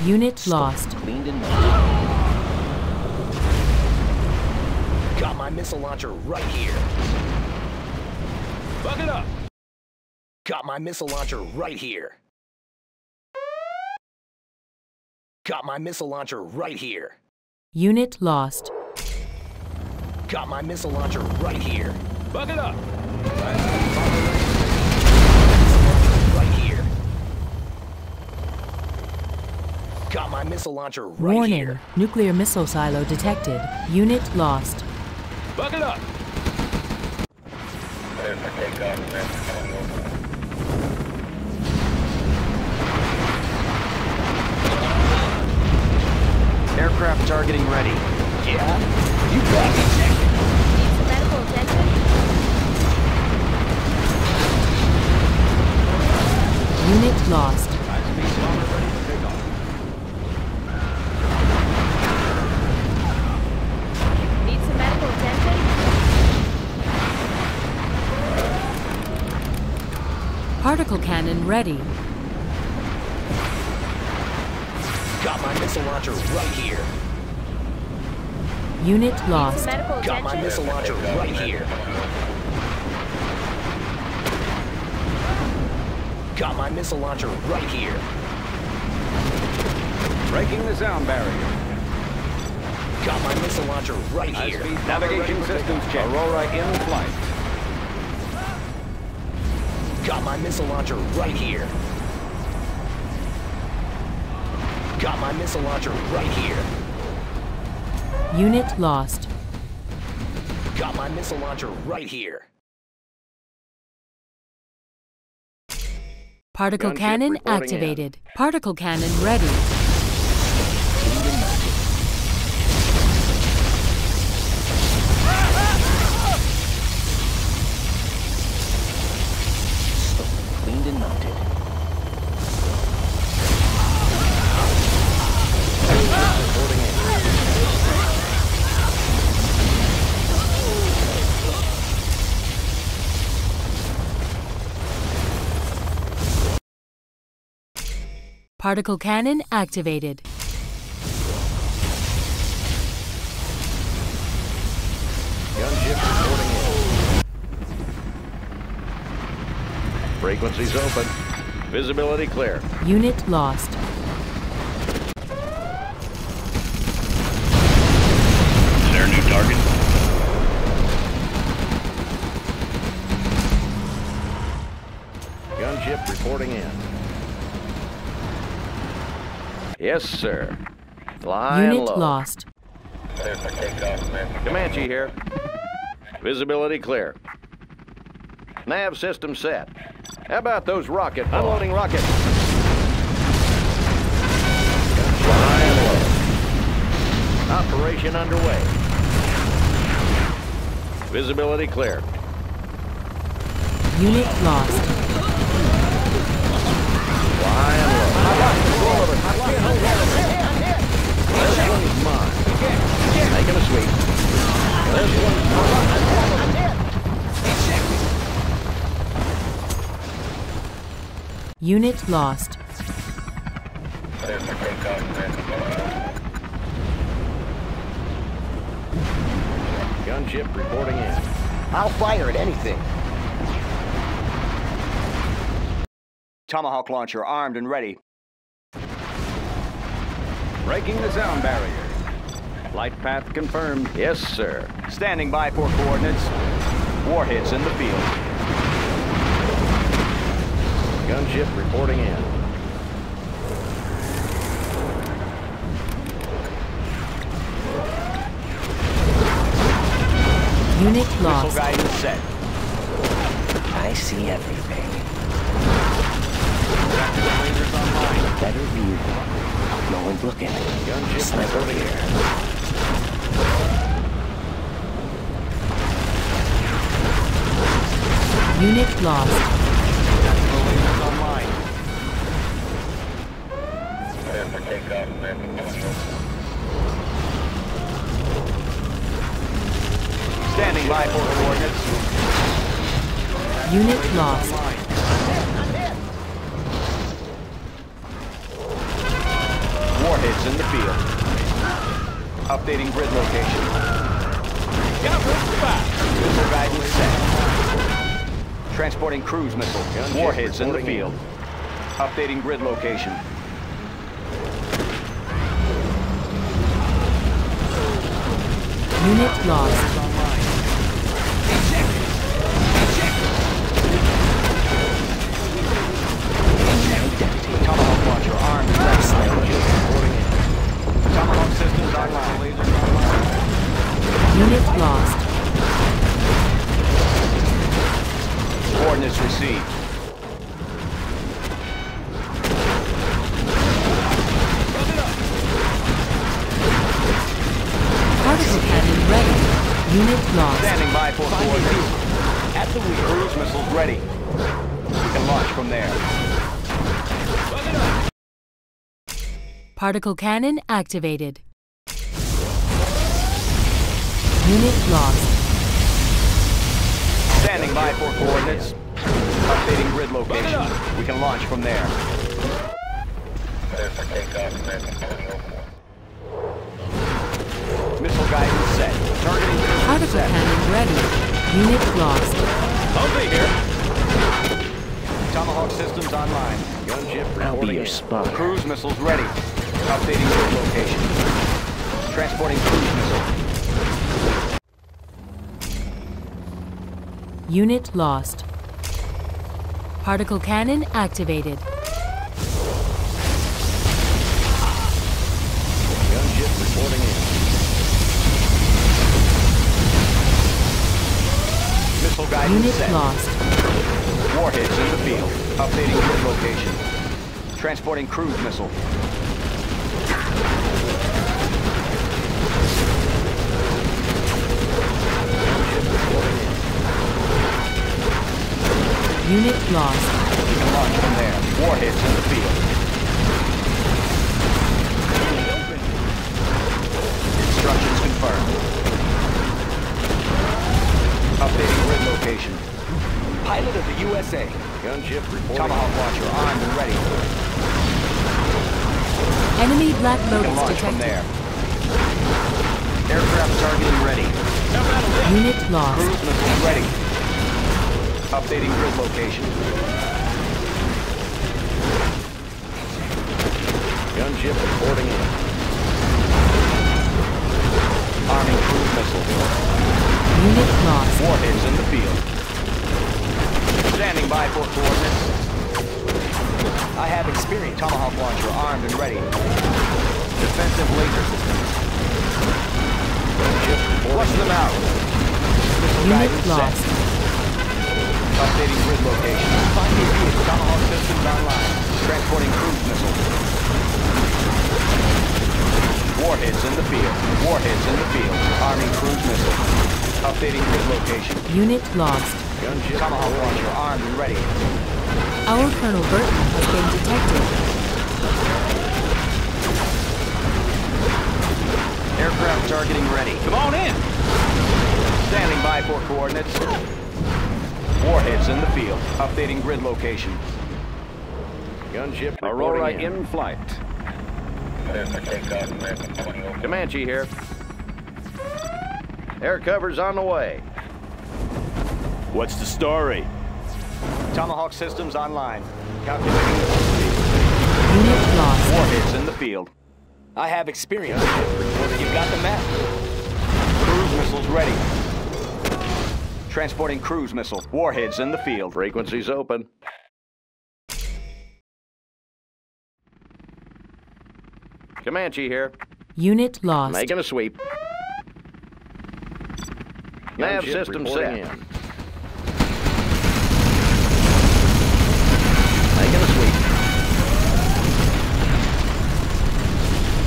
Unit lost. Cleaned and mounted. Got my missile launcher right here. Buck it up. Got my missile launcher right here. Got my missile launcher right here. Unit lost. Got my missile launcher right here. Buck it up! Right here. Got my missile launcher right Warning. Here. Warning. Nuclear missile silo detected. Unit lost. Buck it up! aircraft targeting ready. Yeah? You got it. Need some medical attention? Unit lost. Need some medical attention? Particle cannon ready. Got my missile launcher right here. Unit lost. Got my missile launcher right here. Got my missile launcher right here. Breaking the sound barrier. Got my missile launcher right here. Navigation systems check. Aurora in flight. Got my missile launcher right here. Got my missile launcher right here. Unit lost. Got my missile launcher right here. Particle cannon activated. In. Particle cannon ready. Cleaned and mounted. Particle cannon activated. Gunship reporting in. Frequencies open. Visibility clear. Unit lost. Is there a new target? Gunship reporting in. Yes, sir. Flying low. Unit lost. Comanche here. Visibility clear. Nav system set. How about those rockets? Unloading rockets. Flying low. Operation underway. Visibility clear. Unit lost. Flying low. Making a sweep. This one's mine. Unit lost. Gunship reporting in. I'll fire at anything. Tomahawk launcher armed and ready. Breaking the sound barrier. Flight path confirmed. Yes, sir. Standing by for coordinates. Warheads in the field. Gunship reporting in. Unit lost. Missile guidance set. I see everything. Rangers online. Better view. No one's looking. Gunship sniper here. Unit lost. Online. Prepare for takeoff and standing by for coordinates. Unit lost. Warheads in the field. Updating grid location. Missile guidance set. Transporting cruise missile. Warheads in the field. Updating grid location. Unit lost. Tomahawk launcher armed and ready. Tomahawk systems online. Unit lost. Coordinates received. Unit lost. Standing by for coordinates. At the wheel. Cruise missiles ready. We can launch from there. Particle cannon activated. Unit lost. Standing by for coordinates. Updating grid location. We can launch from there. Missile guidance set. Targeting missile particle set. Cannon ready. Unit lost. Over here. Tomahawk systems online. Gunship ready. I'll be your spot. Cruise missiles ready. Updating grid location. Transporting cruise missile. Unit lost. Particle cannon activated. Gunship reporting in. Missile guidance unit set. Lost. Warheads in the field. Updating grid location. Transporting cruise missile. Unit lost. We can launch from there. Warheads in the field. Instructions confirmed. Updating grid location. Pilot of the USA. Gunship reporting. Tomahawk launcher armed and ready. Enemy Black Lotus detected. From there. Aircraft targeting ready. Unit lost. Cruise missile ready. Updating grid location. Gunship reporting in. Arming cruise missile. Unit lost. Warheads in the field. Standing by for coordinates. I have experience. Tomahawk launcher armed and ready. Defensive laser systems. Gunship. Flush them out. Missile guidance set. Updating grid location. Finding vehicle. Tomahawk systems online. Transporting cruise missile. Warheads in the field. Warheads in the field. Arming cruise missile. Updating grid location. Unit lost. Gunship. Tomahawk launcher armed and ready. Our Colonel Burton has been detected. Aircraft targeting ready. Come on in! Standing by for coordinates. Warheads in the field. Updating grid location. Gunship Aurora in flight. Comanche here. Air cover's on the way. What's the story? Tomahawk systems online. Calculating the unit lost. Warheads in the field. I have experience. You've got the map. Cruise missiles ready. Transporting cruise missile. Warheads in the field. Frequencies open. Comanche here. Unit lost. Making a sweep. Nav system set. Making a sweep.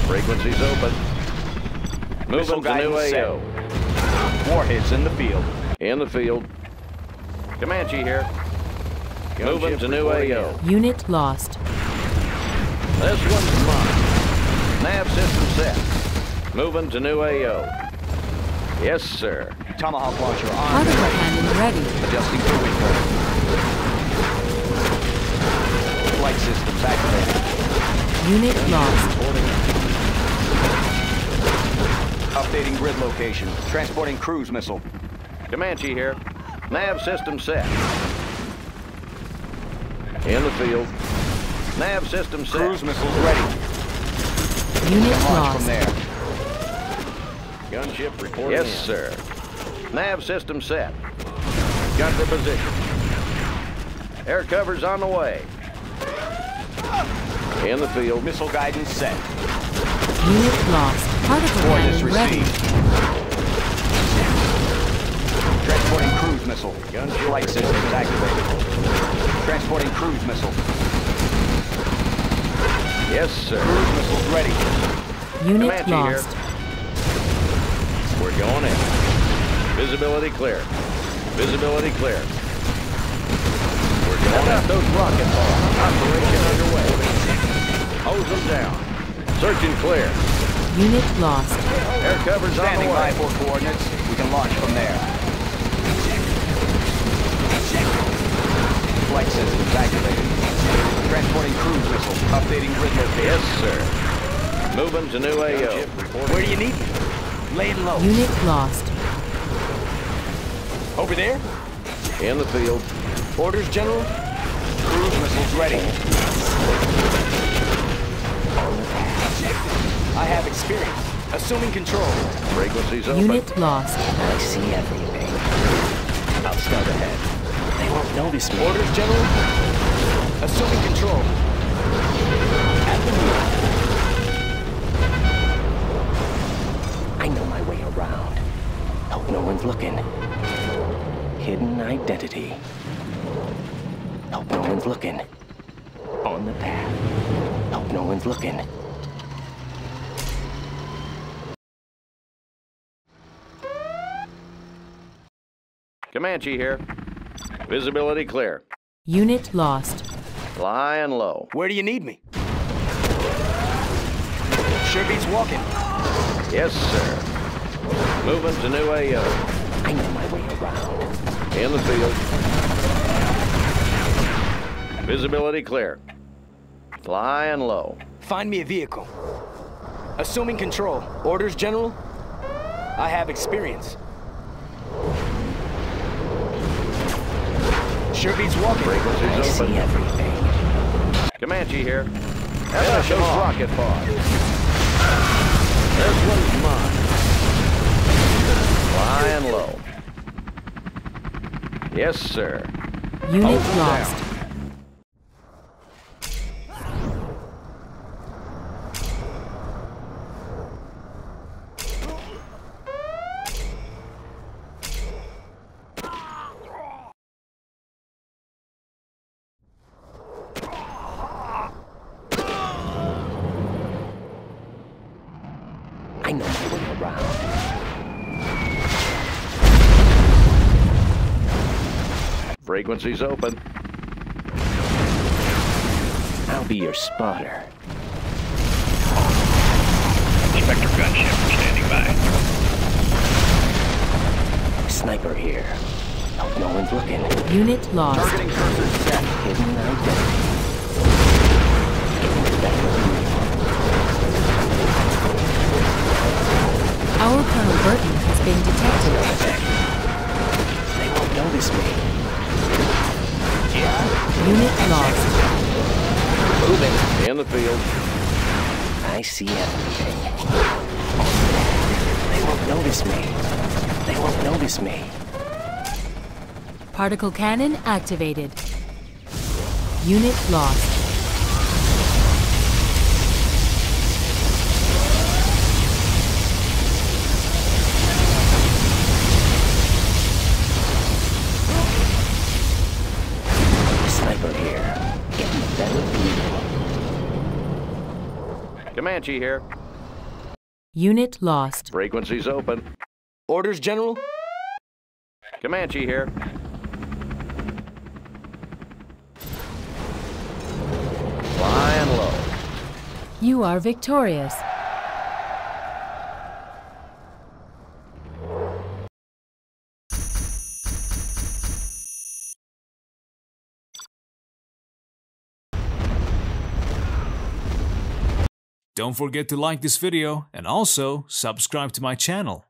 Frequencies open. Missile guidance set. Warheads in the field. In the field. Comanche here. Moving to new AO. Unit lost. This one's mine. Nav system set. Moving to new AO. Yes, sir. Tomahawk launcher on. Particle cannon ready. Adjusting for weak point. Flight systems activated. Unit lost. Updating grid location. Transporting cruise missile. Comanche here. Nav system set. In the field. Nav system set. Cruise missiles ready. Unit lost. From there. Gunship reporting. Yes, sir. Nav system set. Gun for position. Air cover's on the way. In the field. Missile guidance set. Unit lost. Particle cannon ready. Transporting cruise missile. Gunship light systems activated. Transporting cruise missile. Yes, sir. Cruise missiles ready. Unit lost. Here. We're going in. Visibility clear. Visibility clear. We're going out those rocket balls. Operation underway. Hose them down. Search and clear. Unit lost. Air cover's standing by for coordinates. We can launch from there. Flight systems activated. Transporting cruise missile. Updating grid location. Yes, sir. Moving to new AO. Where do you need me? Lay it low. Unit lost. Over there? In the field. Orders, General. Cruise missiles ready. I have experience. Assuming control. Frequencies open. Unit lost. I see everything. I'll start ahead. They won't notice me. Orders, General. Assuming control. At the move. I know my way around. Hope no one's looking. Hidden identity. Hope no one's looking. On the path. Hope no one's looking. Comanche here. Visibility clear. Unit lost. Flying low. Where do you need me? Sure beats walking. Yes, sir. Moving to new AO. I know my way around. In the field. Visibility clear. Flying low. Find me a vehicle. Assuming control. Orders, General. I have experience. Sure beats walking. Frequencies open. See everything. Comanche here. That's those rocket pods. This one's mine. Flying low. Yes, sir. Unit lost. Frequencies open. I'll be your spotter. Inspector gunship standing by. Sniper here. Hope no one's looking. Unit lost. Targeting cursor set. Hidden identity. Our Colonel Burton has been detected. They won't notice me. Unit lost. Moving. In the field. I see everything. They won't notice me. They won't notice me. Particle cannon activated. Unit lost. Comanche here. Unit lost. Frequencies open. Orders, General. Comanche here. Flying low. You are victorious. Don't forget to like this video and also subscribe to my channel.